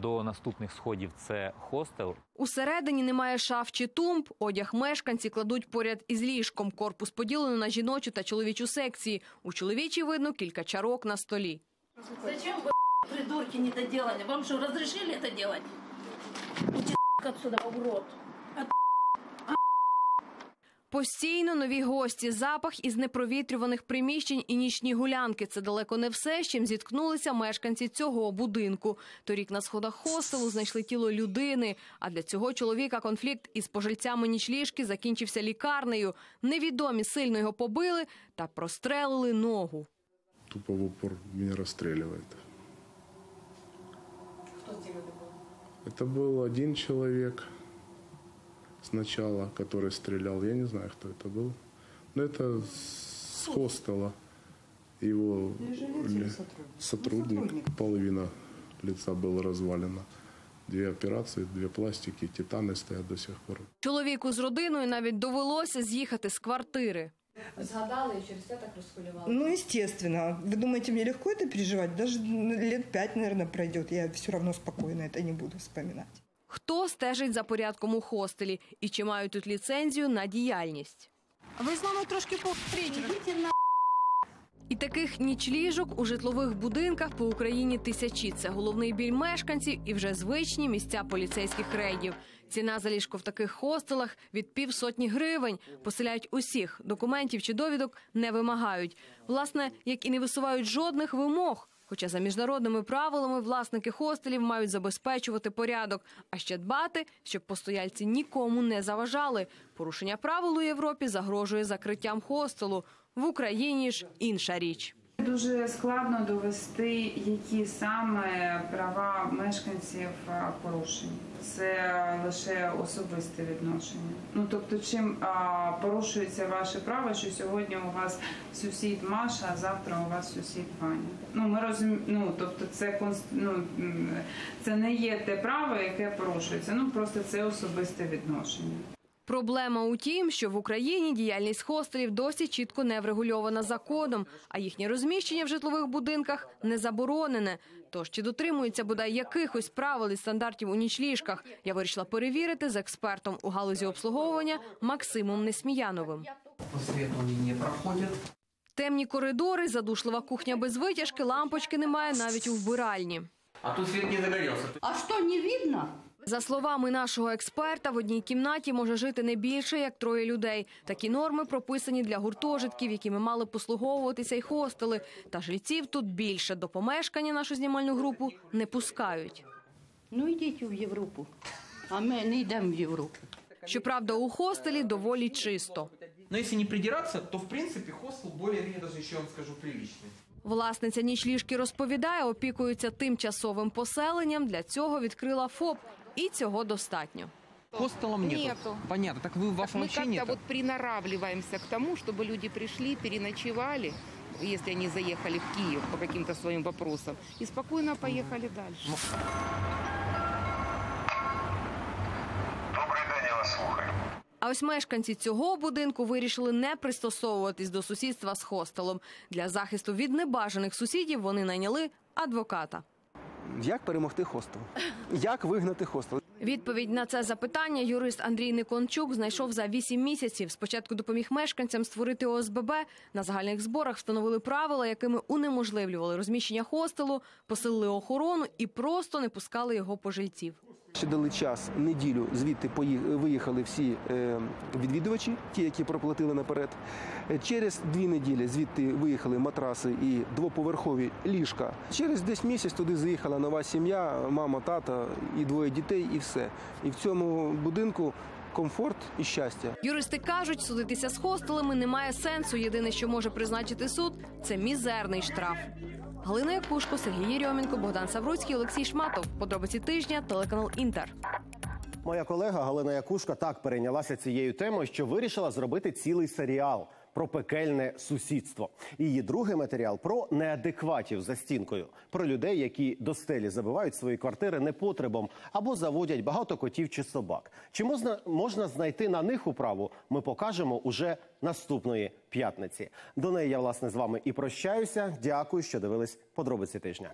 до наступних сходів – це хостел. Усередині немає шаф чи тумб. Одяг мешканці кладуть поряд із ліжком. Корпус поділено на жіночу та чоловічу секції. У чоловічій видно кілька чарок на столі. Зачем ви, придурки, недоділені? Вам що, розрішили це робити? Уйди, отсюда, в рот. Постійно нові гості, запах із непровітрюваних приміщень і нічні гулянки – це далеко не все, з чим зіткнулися мешканці цього будинку. Торік на сходах хостелу знайшли тіло людини, а для цього чоловіка конфлікт із пожильцями нічліжки закінчився лікарнею. Невідомі сильно його побили та прострелили ногу. Тупо в упор мене розстрілювати. Хто з ділянки був? Це був один чоловік. Сначала, который стрелял, я не знаю, кто это был, но это с хостела, его ли... сотрудник, сотрудник. Половина лица было развалено. Дві операції, дві пластики, титани стоять до сих пор. Чоловіку з родиною навіть довелося з'їхати з квартири. Згадали і через це так розхвилювали? Ну, звісно. Ви думаєте, мені легко це переживати? Навіть лет п'ять, мабуть, пройде. Я все одно спокійно це не буду вспоминати. Хто стежить за порядком у хостелі і чи мають тут ліцензію на діяльність? Ви з нами трошки повторіть. І таких нічліжок у житлових будинках по Україні тисячі. Це головний біль мешканців і вже звичні місця поліцейських рейдів. Ціна за ліжко в таких хостелах від півсотні гривень. Поселяють усіх, документів чи довідок не вимагають. Власне, як і не висувають жодних вимог. Хоча за міжнародними правилами власники хостелів мають забезпечувати порядок, а ще дбати, щоб постояльці нікому не заважали. Порушення правил у Європі загрожує закриттям хостелу. В Україні ж інша річ. Дуже складно довести, які саме права мешканців порушені. Це лише особисте відношення. Ну, тобто, чим а, порушується ваше право, що сьогодні у вас сусід Маша, а завтра у вас сусід Ваня. Ну, ми розумі... ну, тобто, це, конст... ну, це не є те право, яке порушується. Ну, просто це особисте відношення. Проблема у тім, що в Україні діяльність хостелів досі чітко не врегульована законом, а їхнє розміщення в житлових будинках не заборонене. Тож, чи дотримуються бодай якихось правил і стандартів у нічліжках, я вирішила перевірити з експертом у галузі обслуговування Максимом Несміяновим. Освітлення не проходить. Темні коридори, задушлива кухня без витяжки, лампочки немає навіть у вбиральні. А тут світ не загорівся. А що, не видно? За словами нашого експерта, в одній кімнаті може жити не більше, як троє людей. Такі норми прописані для гуртожитків, якими мали послуговуватися й хостели. Та жильців тут більше. До помешкання нашу знімальну групу не пускають. Ну, йдіть в Європу, а ми не йдемо в Європу. Щоправда, у хостелі доволі чисто. Ну, якщо не придиратися, то, в принципі, хостел більш-менш, навіть, ще вам скажу, приличний. Власниця нічліжки розповідає, опікується тимчасовим поселенням. Для цього відкрила ФОП. І цього достатньо. Хостелом нету. нету. Понятно. Так ви в вашому так ми как-то вот приноравливаемся к тому, чтобы люди пришли, переночевали, если они заехали в Киев по каким-то своим вопросам, и спокойно поехали дальше. Добрий день, я вас слухаю. А ось мешканці цього будинку вирішили не пристосовуватись до сусідства з хостелом. Для захисту від небажаних сусідів вони найняли адвоката. Як перемогти хостел? Як вигнати хостел? Відповідь на це запитання юрист Андрій Никончук знайшов за вісім місяців. Спочатку допоміг мешканцям створити О С Б Б. На загальних зборах встановили правила, якими унеможливлювали розміщення хостелу, посилили охорону і просто не пускали його пожильців. Ще дали час, неділю, звідти виїхали всі відвідувачі, ті, які проплатили наперед. Через дві неділі звідти виїхали матраси і двоповерхові ліжка. Через десь місяць туди заїхала нова сім'я, мама, тата і двоє дітей, і все. І в цьому будинку комфорт і щастя. Юристи кажуть, судитися з хостелами немає сенсу. Єдине, що може призначити суд – це мізерний штраф. Галина Якушко, Сергій Єрьомінко, Богдан Савруцький, Олексій Шматов. Подробиці тижня, телеканал «Інтер». Моя колега Галина Якушко так перейнялася цією темою, що вирішила зробити цілий серіал про пекельне сусідство. Її другий матеріал про неадекватів за стінкою. Про людей, які до стелі забивають свої квартири непотребом або заводять багато котів чи собак. Чи можна, можна знайти на них управу, ми покажемо уже наступної п'ятниці. До неї я, власне, з вами і прощаюся. Дякую, що дивились «Подробиці тижня».